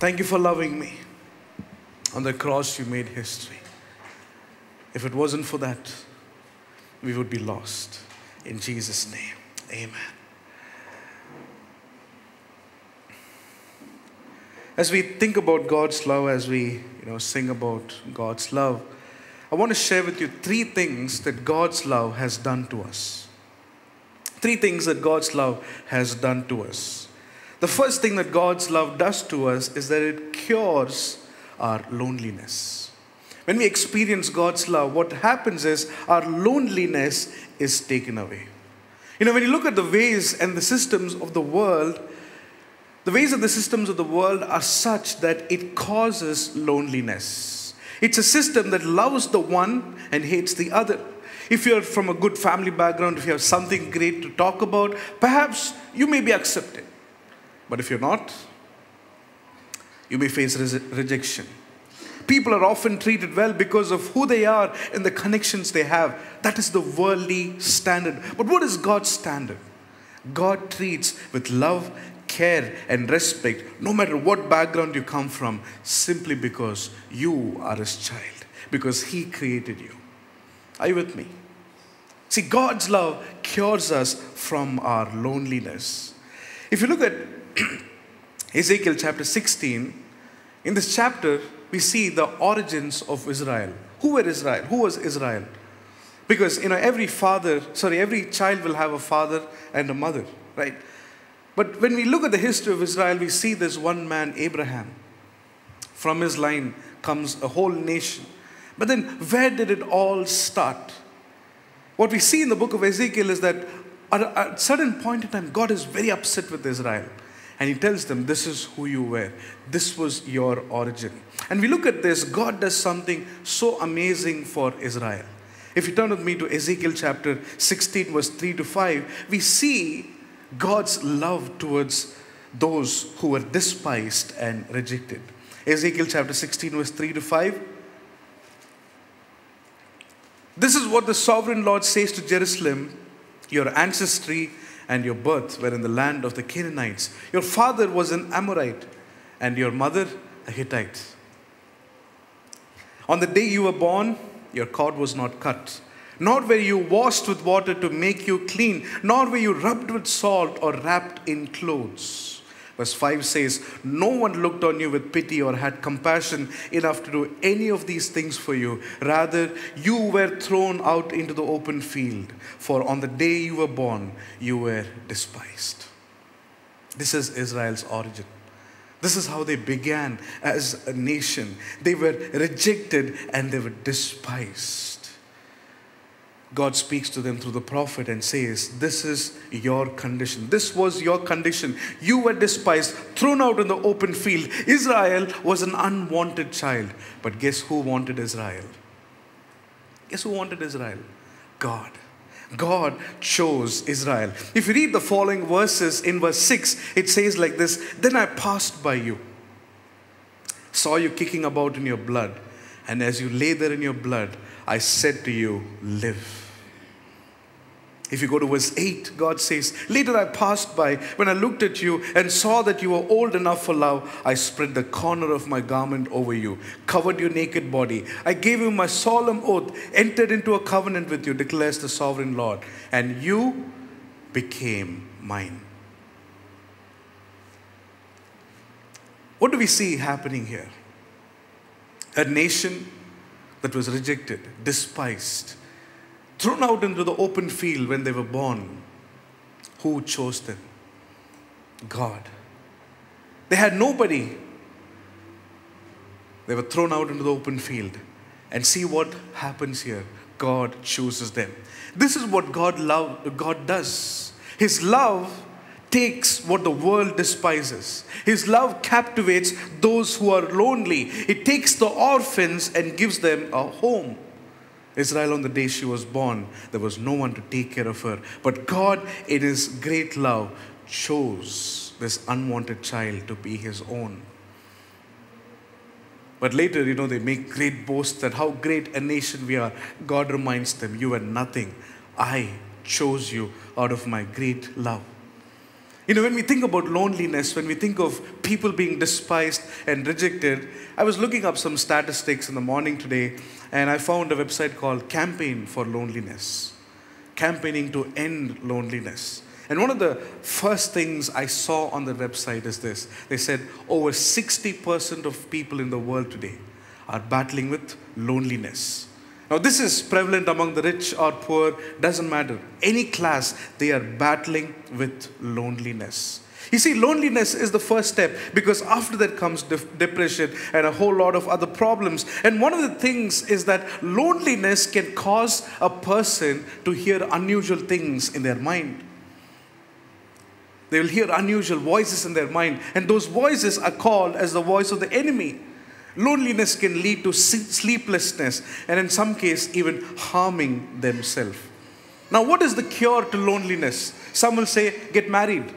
thank you for loving me. On the cross you made history. If it wasn't for that, we would be lost. In Jesus' name, amen. As we think about God's love, as we sing about God's love, I want to share with you three things that God's love has done to us. Three things that God's love has done to us. The first thing that God's love does to us is that it cures our loneliness. When we experience God's love, what happens is our loneliness is taken away. You know, when you look at the ways and the systems of the world, the ways of the systems of the world are such that it causes loneliness. It's a system that loves the one and hates the other. If you're from a good family background, if you have something great to talk about, perhaps you may be accepted. But if you're not, you may face rejection. People are often treated well because of who they are and the connections they have. That is the worldly standard. But what is God's standard? God treats with love, care, and respect, no matter what background you come from, simply because you are His child, because He created you. Are you with me? See, God's love cures us from our loneliness. If you look at Ezekiel chapter 16, in this chapter, we see the origins of Israel. Who were Israel? Who was Israel? Because, you know, every child will have a father and a mother, right? But when we look at the history of Israel, we see this one man, Abraham. From his line comes a whole nation. But then, where did it all start? What we see in the book of Ezekiel is that at a certain point in time, God is very upset with Israel. And He tells them, this is who you were. This was your origin. And we look at this, God does something so amazing for Israel. If you turn with me to Ezekiel chapter 16, verse 3 to 5, we see God's love towards those who were despised and rejected. Ezekiel chapter 16, verse 3 to 5. This is what the sovereign Lord says to Jerusalem, your ancestry and your birth were in the land of the Canaanites. Your father was an Amorite and your mother a Hittite. On the day you were born, your cord was not cut, nor were you washed with water to make you clean, nor were you rubbed with salt or wrapped in clothes. Verse 5 says, no one looked on you with pity or had compassion enough to do any of these things for you. Rather, you were thrown out into the open field, for on the day you were born, you were despised. This is Israel's origin. This is how they began as a nation. They were rejected and they were despised. God speaks to them through the prophet and says, this is your condition. This was your condition. You were despised, thrown out in the open field. Israel was an unwanted child. But guess who wanted Israel? Guess who wanted Israel? God. God chose Israel. If you read the following verses, in verse 6, it says like this, then I passed by you, saw you kicking about in your blood, and as you lay there in your blood, I said to you, live. If you go to verse 8, God says, later I passed by, when I looked at you and saw that you were old enough for love, I spread the corner of my garment over you, covered your naked body. I gave you my solemn oath, entered into a covenant with you, declares the sovereign Lord, and you became mine. What do we see happening here? A nation that was rejected, despised, thrown out into the open field when they were born. Who chose them? God. They had nobody. They were thrown out into the open field. And see what happens here. God chooses them. This is what God does. His love takes what the world despises. His love captivates those who are lonely. It takes the orphans and gives them a home. Israel, on the day she was born, there was no one to take care of her. But God, in His great love, chose this unwanted child to be His own. But later, you know, they make great boasts that how great a nation we are. God reminds them, you were nothing. I chose you out of my great love. You know, when we think about loneliness, when we think of people being despised and rejected, I was looking up some statistics in the morning today, and I found a website called Campaign for Loneliness, campaigning to end loneliness. And one of the first things I saw on the website is this. They said over 60% of people in the world today are battling with loneliness. Now, this is prevalent among the rich or poor, doesn't matter. Any class, they are battling with loneliness. You see, loneliness is the first step, because after that comes depression and a whole lot of other problems. And one of the things is that loneliness can cause a person to hear unusual things in their mind. They will hear unusual voices in their mind, and those voices are called as the voice of the enemy. Loneliness can lead to sleeplessness and in some cases even harming themselves. Now, what is the cure to loneliness? Some will say, get married.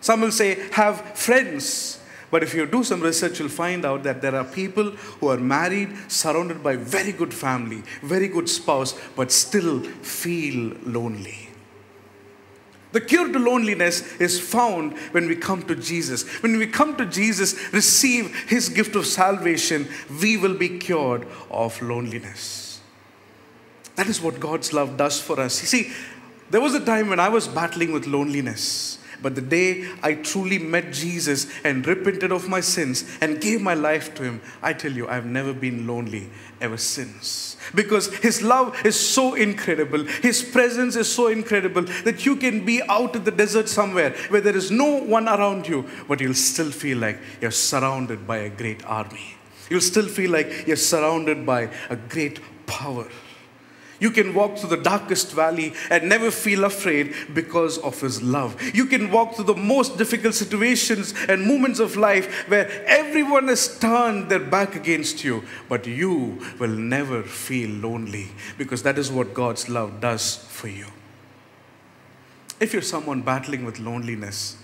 Some will say, have friends. But if you do some research, you'll find out that there are people who are married, surrounded by very good family, very good spouse, but still feel lonely. The cure to loneliness is found when we come to Jesus. When we come to Jesus, receive His gift of salvation, we will be cured of loneliness. That is what God's love does for us. You see, there was a time when I was battling with loneliness. But the day I truly met Jesus and repented of my sins and gave my life to Him, I tell you, I've never been lonely ever since. Because His love is so incredible, His presence is so incredible that you can be out in the desert somewhere where there is no one around you, but you'll still feel like you're surrounded by a great army. You'll still feel like you're surrounded by a great power. You can walk through the darkest valley and never feel afraid because of His love. You can walk through the most difficult situations and moments of life where everyone has turned their back against you, but you will never feel lonely, because that is what God's love does for you. If you're someone battling with loneliness,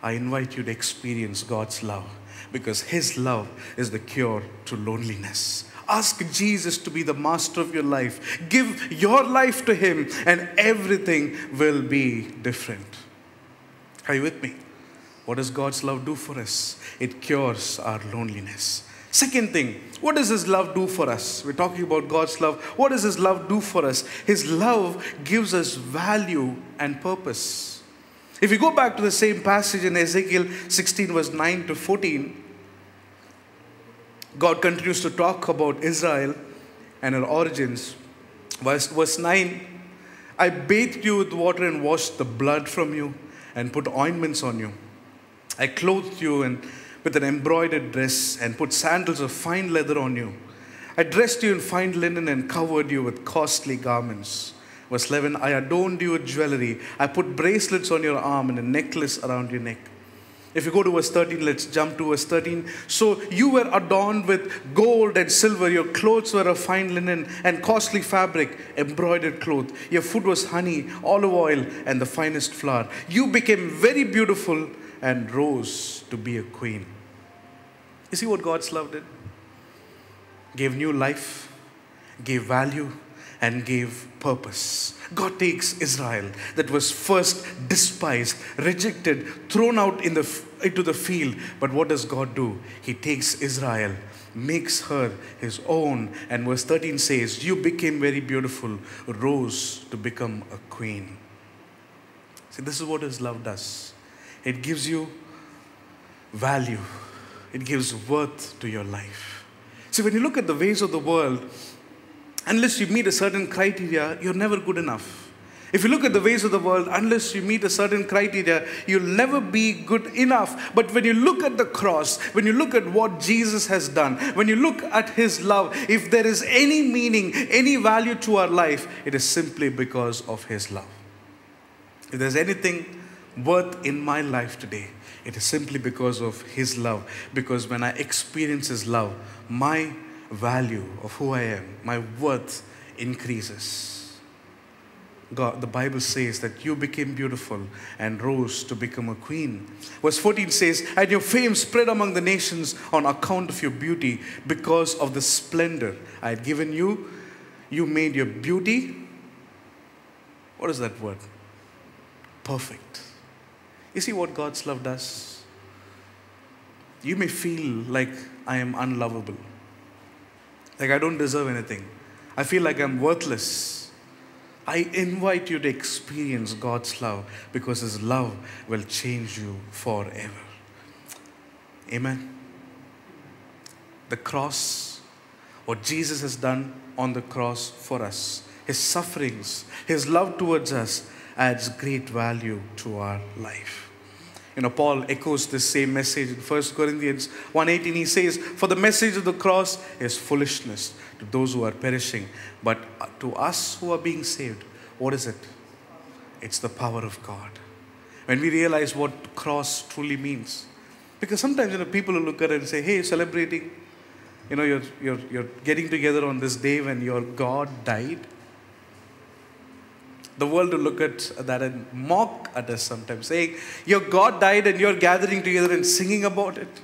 I invite you to experience God's love, because His love is the cure to loneliness. Ask Jesus to be the master of your life. Give your life to Him, and everything will be different. Are you with me? What does God's love do for us? It cures our loneliness. Second thing, what does His love do for us? We're talking about God's love. What does His love do for us? His love gives us value and purpose. If you go back to the same passage in Ezekiel 16, verse 9 to 14, God continues to talk about Israel and her origins. Verse 9, I bathed you with water and washed the blood from you and put ointments on you. I clothed you with an embroidered dress and put sandals of fine leather on you. I dressed you in fine linen and covered you with costly garments. Verse 11, I adorned you with jewelry. I put bracelets on your arm and a necklace around your neck. If you go to verse 13, let's jump to verse 13. So you were adorned with gold and silver. Your clothes were of fine linen and costly fabric, embroidered cloth. Your food was honey, olive oil, and the finest flour. You became very beautiful and rose to be a queen. You see what God's love did? Gave new life, gave value, and gave purpose. God takes Israel, that was first despised, rejected, thrown out into the field. But what does God do? He takes Israel, makes her His own. And verse 13 says, you became very beautiful, rose to become a queen. See, this is what His love does. It gives you value. It gives worth to your life. See, when you look at the ways of the world, unless you meet a certain criteria, you're never good enough. If you look at the ways of the world, unless you meet a certain criteria, you'll never be good enough. But when you look at the cross, when you look at what Jesus has done, when you look at His love, if there is any meaning, any value to our life, it is simply because of His love. If there's anything worth in my life today, it is simply because of His love. Because when I experience His love, my value of who I am, my worth increases. God, the Bible says that you became beautiful and rose to become a queen. Verse 14 says, and your fame spread among the nations on account of your beauty, because of the splendor I had given you. You made your beauty, what is that word? Perfect. You see what God's love does? You may feel like I am unlovable. Like I don't deserve anything. I feel like I'm worthless. I invite you to experience God's love, because His love will change you forever. Amen. The cross, what Jesus has done on the cross for us, His sufferings, His love towards us adds great value to our life. You know, Paul echoes this same message in 1 Corinthians 1:18. He says, "For the message of the cross is foolishness to those who are perishing, but to us who are being saved," what is it? It's the power of God. When we realize what cross truly means, because sometimes, you know, people will look at it and say, "Hey, you're celebrating, you know, you're getting together on this day when your God died." The world will look at that and mock at us sometimes, saying, "Your God died and you're gathering together and singing about it."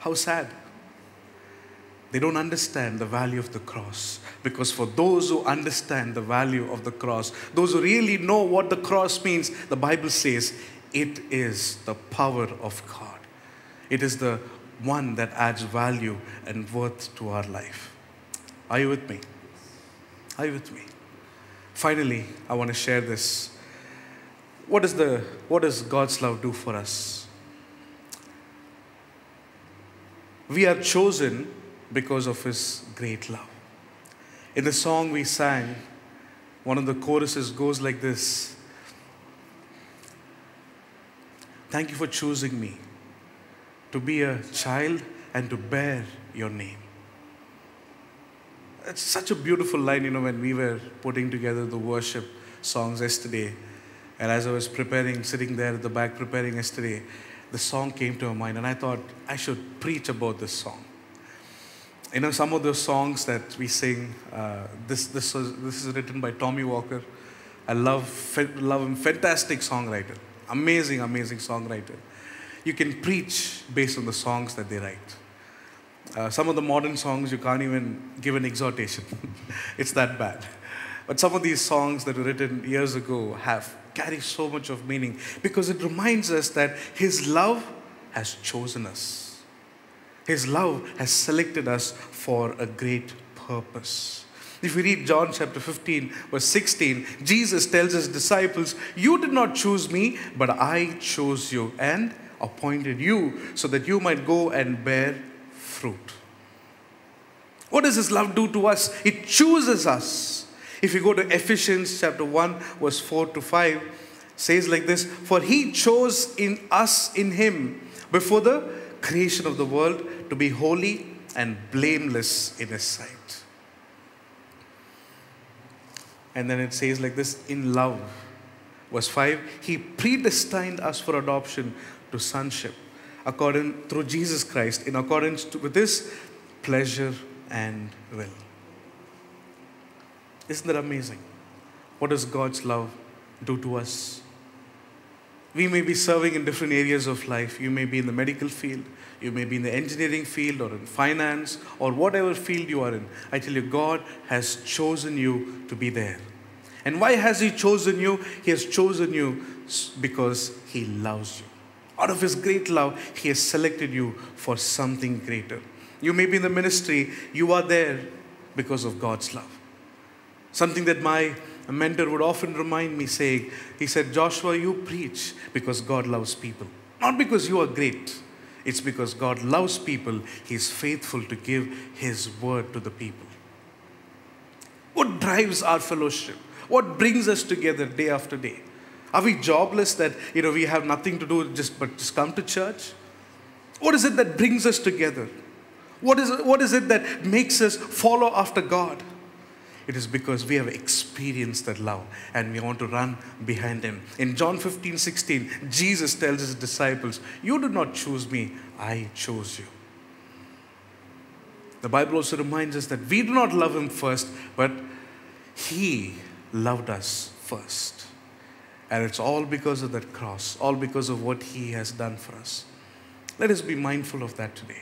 How sad. They don't understand the value of the cross. Because for those who understand the value of the cross, those who really know what the cross means, the Bible says it is the power of God. It is the one that adds value and worth to our life. Are you with me? Are you with me? Finally, I want to share this. What does God's love do for us? We are chosen because of His great love. In the song we sang, one of the choruses goes like this: "Thank you for choosing me to be a child and to bear your name." It's such a beautiful line. You know, when we were putting together the worship songs yesterday, and as I was preparing, sitting there at the back preparing yesterday, the song came to my mind, and I thought I should preach about this song. You know, some of the songs that we sing, this is written by Tommy Walker. I love him, fantastic songwriter, amazing songwriter. You can preach based on the songs that they write. Some of the modern songs, you can't even give an exhortation. It's that bad. But some of these songs that were written years ago carry so much of meaning, because it reminds us that His love has chosen us. His love has selected us for a great purpose. If we read John chapter 15, verse 16, Jesus tells His disciples, "You did not choose me, but I chose you and appointed you so that you might go and bear fruit." What does His love do to us? It chooses us. If you go to Ephesians chapter 1, verse 4 to 5, says like this: "For He chose us in Him before the creation of the world to be holy and blameless in His sight." And then it says like this in love. Verse 5, "He predestined us for adoption to sonship through Jesus Christ, in accordance with His pleasure and will." Isn't that amazing? What does God's love do to us? We may be serving in different areas of life. You may be in the medical field. You may be in the engineering field or in finance or whatever field you are in. I tell you, God has chosen you to be there. And why has He chosen you? He has chosen you because He loves you. Out of His great love, He has selected you for something greater. You may be in the ministry. You are there because of God's love. Something that my mentor would often remind me, saying, he said, "Joshua, you preach because God loves people. Not because you are great. It's because God loves people. He is faithful to give His word to the people." What drives our fellowship? What brings us together day after day? Are we jobless that, you know, we have nothing to do but just come to church? What is it that brings us together? What is it that makes us follow after God? It is because we have experienced that love and we want to run behind Him. In John 15:16, Jesus tells His disciples, "You did not choose me, I chose you." The Bible also reminds us that we do not love Him first, but He loved us first. And it's all because of that cross, all because of what He has done for us. Let us be mindful of that today.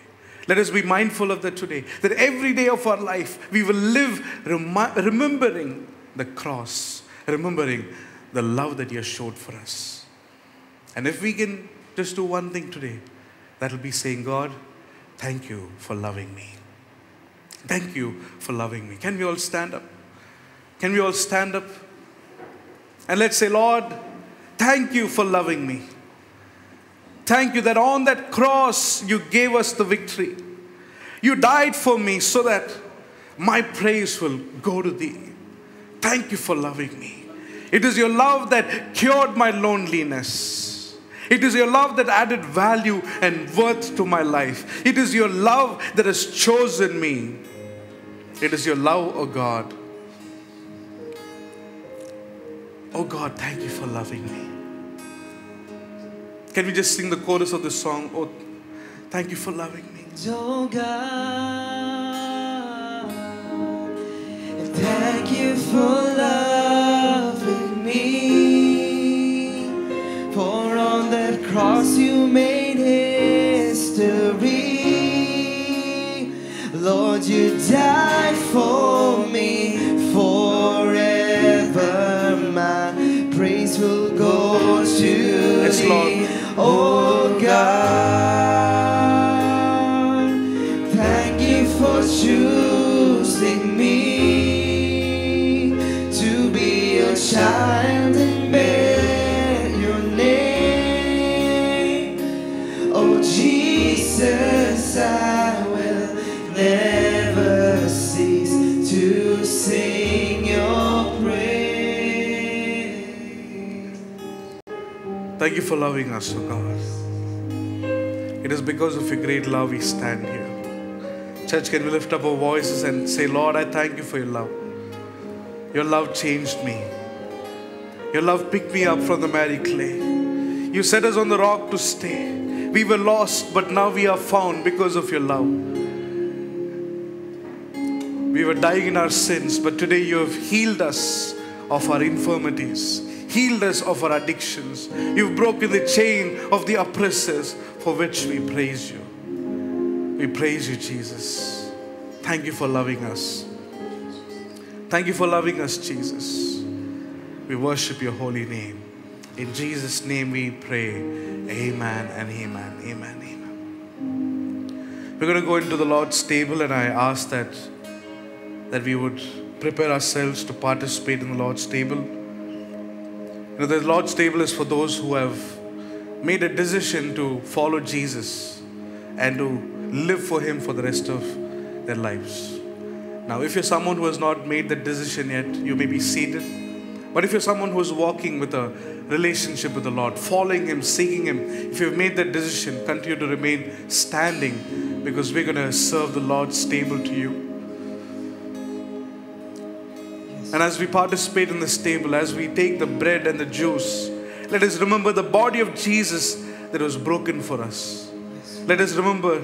Let us be mindful of that today, that every day of our life we will live remembering the cross, remembering the love that He has showed for us. And if we can just do one thing today, that will be saying, "God, thank you for loving me. Thank you for loving me." Can we all stand up? Can we all stand up? And let's say, "Lord, thank you for loving me. Thank you that on that cross you gave us the victory. You died for me so that my praise will go to Thee. Thank you for loving me." It is your love that cured my loneliness. It is your love that added value and worth to my life. It is your love that has chosen me. It is your love, O God. Oh God, thank you for loving me. Can we just sing the chorus of this song? Oh, thank you for loving me. Oh God, thank you for loving me. For on that cross you made history. Lord, you died for me forever. My praise will go to Thee, oh God. Thank you for choosing me to be a child and bear your name. Oh Jesus, I will never cease to sing your praise. Thank you for loving us, O God. It is because of your great love we stand here. Church, can we lift up our voices and say, Lord, I thank you for your love. Your love changed me. Your love picked me up from the miry clay. You set us on the rock to stay. We were lost, but now we are found because of your love. We were dying in our sins, but today you have healed us of our infirmities. Healed us of our addictions. You've broken the chain of the oppressors, for which we praise you. We praise you, Jesus. Thank you for loving us. Thank you for loving us, Jesus. We worship your holy name. In Jesus' name we pray. Amen and amen. Amen. Amen. We're going to go into the Lord's table, and I ask that we would prepare ourselves to participate in the Lord's table. You know, the Lord's table is for those who have made a decision to follow Jesus and to live for Him for the rest of their lives. Now, if you're someone who has not made that decision yet, you may be seated. But if you're someone who is walking with a relationship with the Lord, following Him, seeking Him, if you've made that decision, continue to remain standing, because we're going to serve the Lord's table to you. And as we participate in this table, as we take the bread and the juice, let us remember the body of Jesus that was broken for us. Let us remember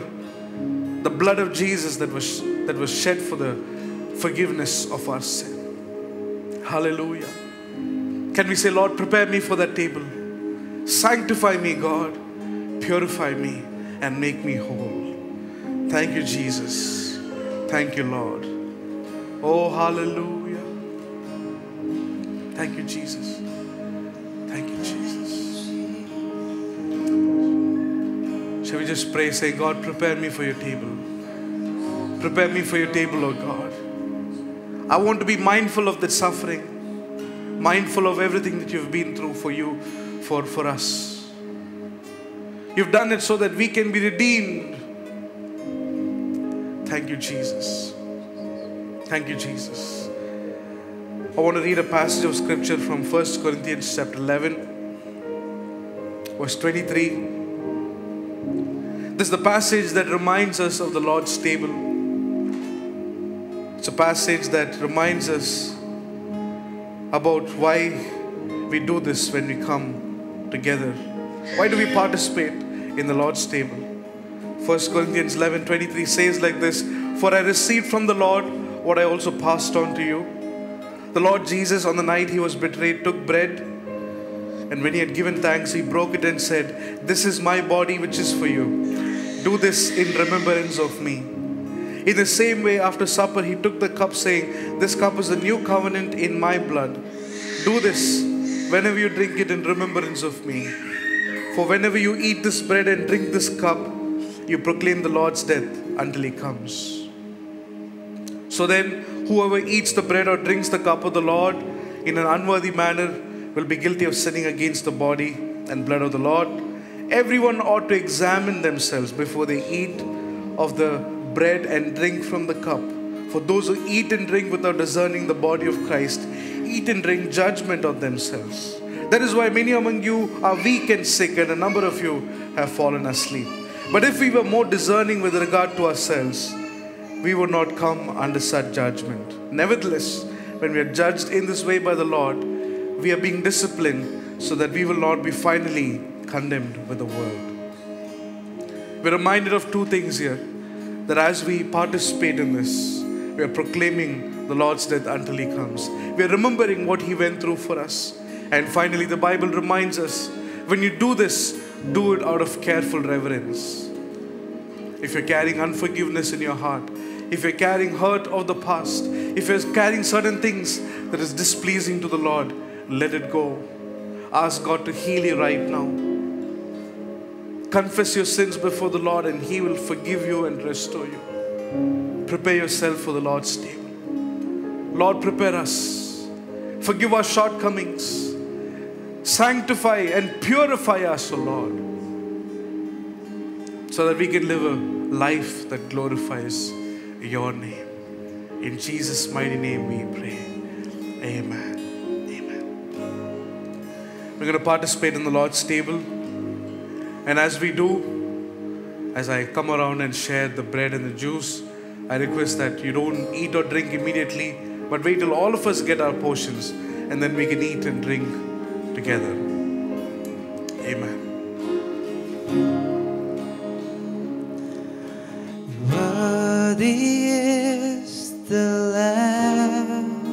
the blood of Jesus that was shed for the forgiveness of our sin. Hallelujah. Can we say, Lord, prepare me for that table. Sanctify me, God. Purify me and make me whole. Thank you, Jesus. Thank you, Lord. Oh, hallelujah. Thank you, Jesus. Thank you, Jesus. Shall we just pray, say, God, prepare me for your table. Prepare me for your table, oh God. I want to be mindful of the suffering, mindful of everything that you've been through for you, for us. You've done it so that we can be redeemed. Thank you, Jesus. Thank you, Jesus. I want to read a passage of scripture from 1 Corinthians chapter 11, verse 23. This is the passage that reminds us of the Lord's table. It's a passage that reminds us about why we do this when we come together. Why do we participate in the Lord's table? 1 Corinthians 11:23 says like this, "For I received from the Lord what I also passed on to you. The Lord Jesus, on the night he was betrayed, took bread, and when he had given thanks, he broke it and said, 'This is my body which is for you. Do this in remembrance of me.' In the same way, after supper, he took the cup, saying, 'This cup is the new covenant in my blood. Do this whenever you drink it in remembrance of me. For whenever you eat this bread and drink this cup, you proclaim the Lord's death until he comes.' So then, whoever eats the bread or drinks the cup of the Lord in an unworthy manner will be guilty of sinning against the body and blood of the Lord. Everyone ought to examine themselves before they eat of the bread and drink from the cup. For those who eat and drink without discerning the body of Christ, eat and drink judgment on themselves. That is why many among you are weak and sick, and a number of you have fallen asleep. But if we were more discerning with regard to ourselves, we would not come under such judgment. Nevertheless, when we are judged in this way by the Lord, we are being disciplined so that we will not be finally condemned with the world. We're reminded of two things here, that as we participate in this, we are proclaiming the Lord's death until He comes. We are remembering what He went through for us. And finally, the Bible reminds us, when you do this, do it out of careful reverence. If you're carrying unforgiveness in your heart, if you're carrying hurt of the past, if you're carrying certain things that is displeasing to the Lord, let it go. Ask God to heal you right now. Confess your sins before the Lord and He will forgive you and restore you. Prepare yourself for the Lord's table. Lord, prepare us. Forgive our shortcomings. Sanctify and purify us, O Lord, so that we can live a life that glorifies Your name. In Jesus' mighty name we pray. Amen. Amen. We're going to participate in the Lord's table. And as we do, as I come around and share the bread and the juice, I request that you don't eat or drink immediately, but wait till all of us get our portions, and then we can eat and drink together. Amen. Worthy is the Lamb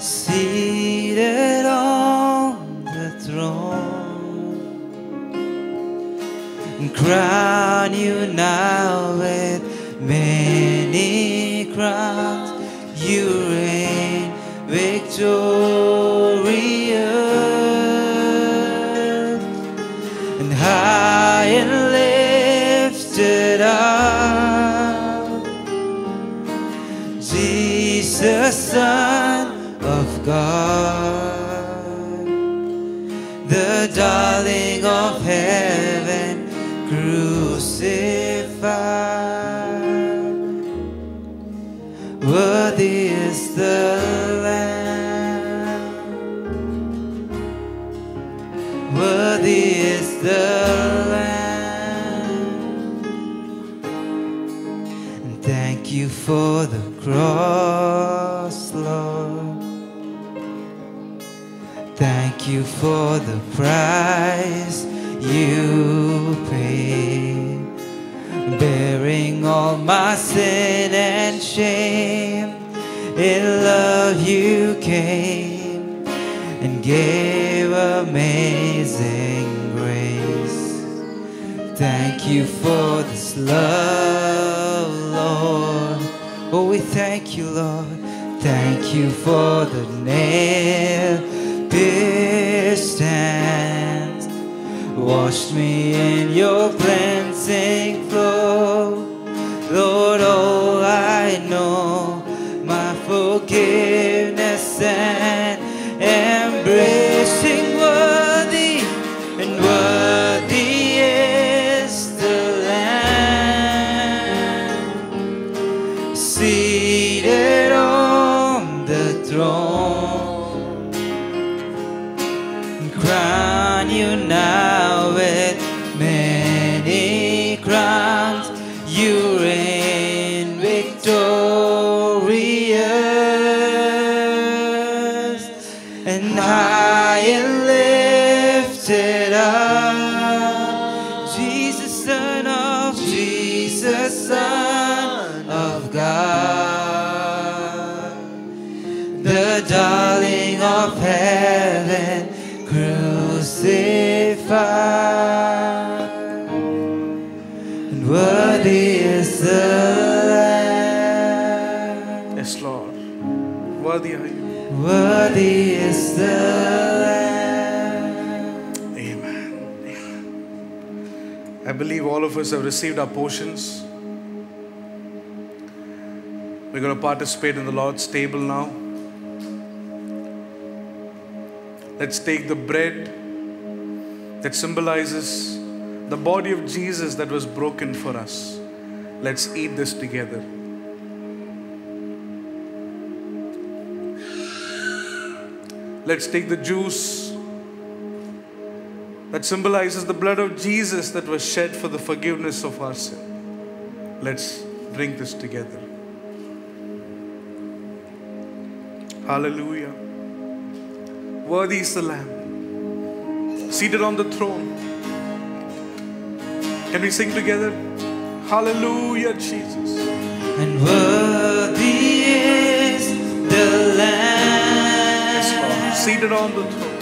seated on the throne, and crown you now with many crowns. You reign victorious and high and lifted up. The Son of God, the darling of heaven, crucified. Worthy is the Lamb. Worthy is the Lamb. And thank you for the cross, Lord. Thank you for the price you paid, bearing all my sin and shame. In love you came and gave amazing grace. Thank you for this love, Lord. Oh, we thank you, Lord. Thank you for the nail-pierced hands. Wash me in your cleansing flow. Lord, all I know, my forgiveness and embracing. Worthy and worthy is the Lamb seated on the throne, and crown you now with many crowns. You reign victorious and high and lifted up. Jesus, Son of Jesus, Son of God, the darling of heaven, crucified. And worthy is the Lamb. Yes, Lord. Worthy are you. Worthy is the Lamb. Amen. Amen. I believe all of us have received our portions. We're going to participate in the Lord's table now. Let's take the bread that symbolizes the body of Jesus that was broken for us. Let's eat this together. Let's take the juice that symbolizes the blood of Jesus that was shed for the forgiveness of our sin. Let's drink this together. Hallelujah. Worthy is the Lamb, seated on the throne. Can we sing together? Hallelujah, Jesus. And worthy is the Lamb. Yes, Lord. Seated on the throne.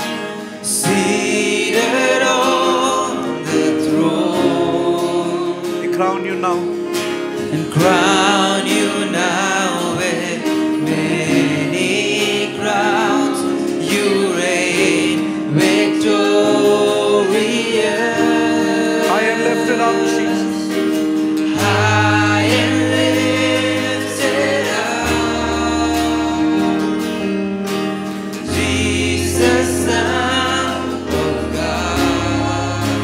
Seated on the throne. We crown you now. And crown you now with many crowns. You reign victorious. I am lifted up, Jesus. I am lifted up. Jesus, Son of God,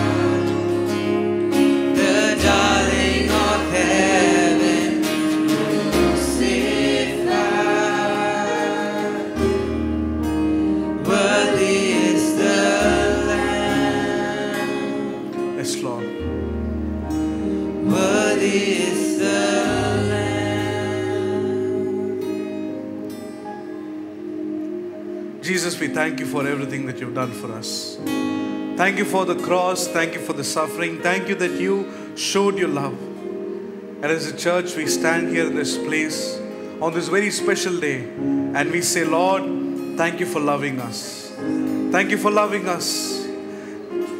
the darling of heaven, crucified. Worthy is the Lamb. Yes, Lord. Worthy is the Lamb. Jesus, we thank you for everything that you've done for us. Thank you for the cross. Thank you for the suffering. Thank you that you showed your love. And as a church, we stand here in this place on this very special day and we say, Lord, thank you for loving us. Thank you for loving us.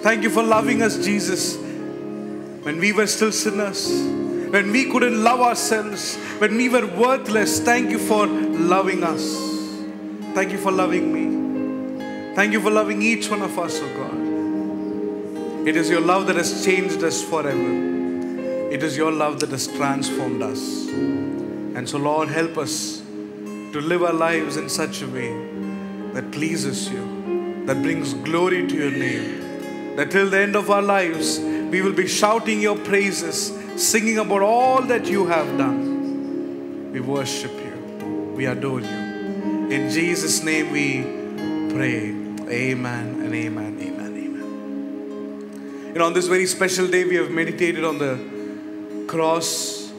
Thank you for loving us, Jesus. When we were still sinners, when we couldn't love ourselves, when we were worthless, thank you for loving us. Thank you for loving me. Thank you for loving each one of us, oh God. It is your love that has changed us forever. It is your love that has transformed us. And so, Lord, help us to live our lives in such a way that pleases you, that brings glory to your name, that till the end of our lives, we will be shouting your praises, singing about all that you have done. We worship you. We adore you. In Jesus' name we pray. Amen and amen, amen, amen. And on this very special day, we have meditated on the cross.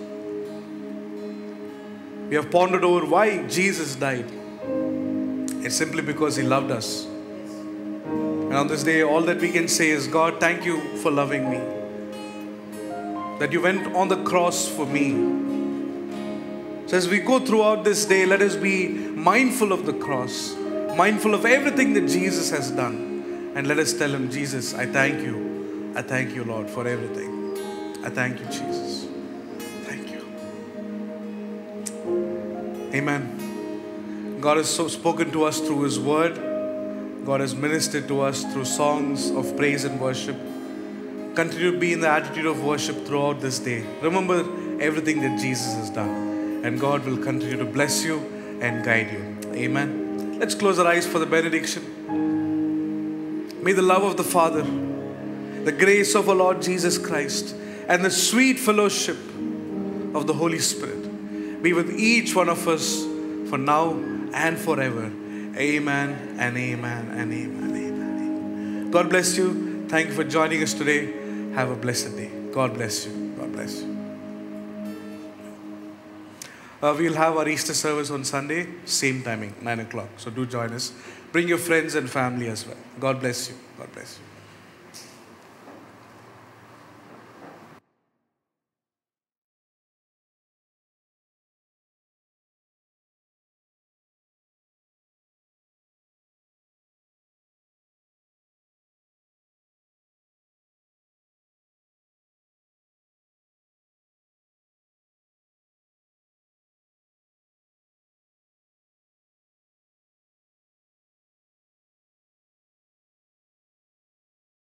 We have pondered over why Jesus died. It's simply because he loved us. And on this day, all that we can say is, God, thank you for loving me. That you went on the cross for me. So as we go throughout this day, let us be mindful of the cross, mindful of everything that Jesus has done. And let us tell him, Jesus, I thank you. I thank you, Lord, for everything. I thank you, Jesus. Thank you. Amen. God has spoken to us through his word. God has ministered to us through songs of praise and worship. Continue to be in the attitude of worship throughout this day. Remember everything that Jesus has done. And God will continue to bless you and guide you. Amen. Let's close our eyes for the benediction. May the love of the Father, the grace of our Lord Jesus Christ, and the sweet fellowship of the Holy Spirit be with each one of us for now and forever. Amen and amen and amen and amen. God bless you. Thank you for joining us today. Have a blessed day. God bless you. God bless you. We'll have our Easter service on Sunday, same timing, 9 o'clock. So do join us. Bring your friends and family as well. God bless you. God bless you.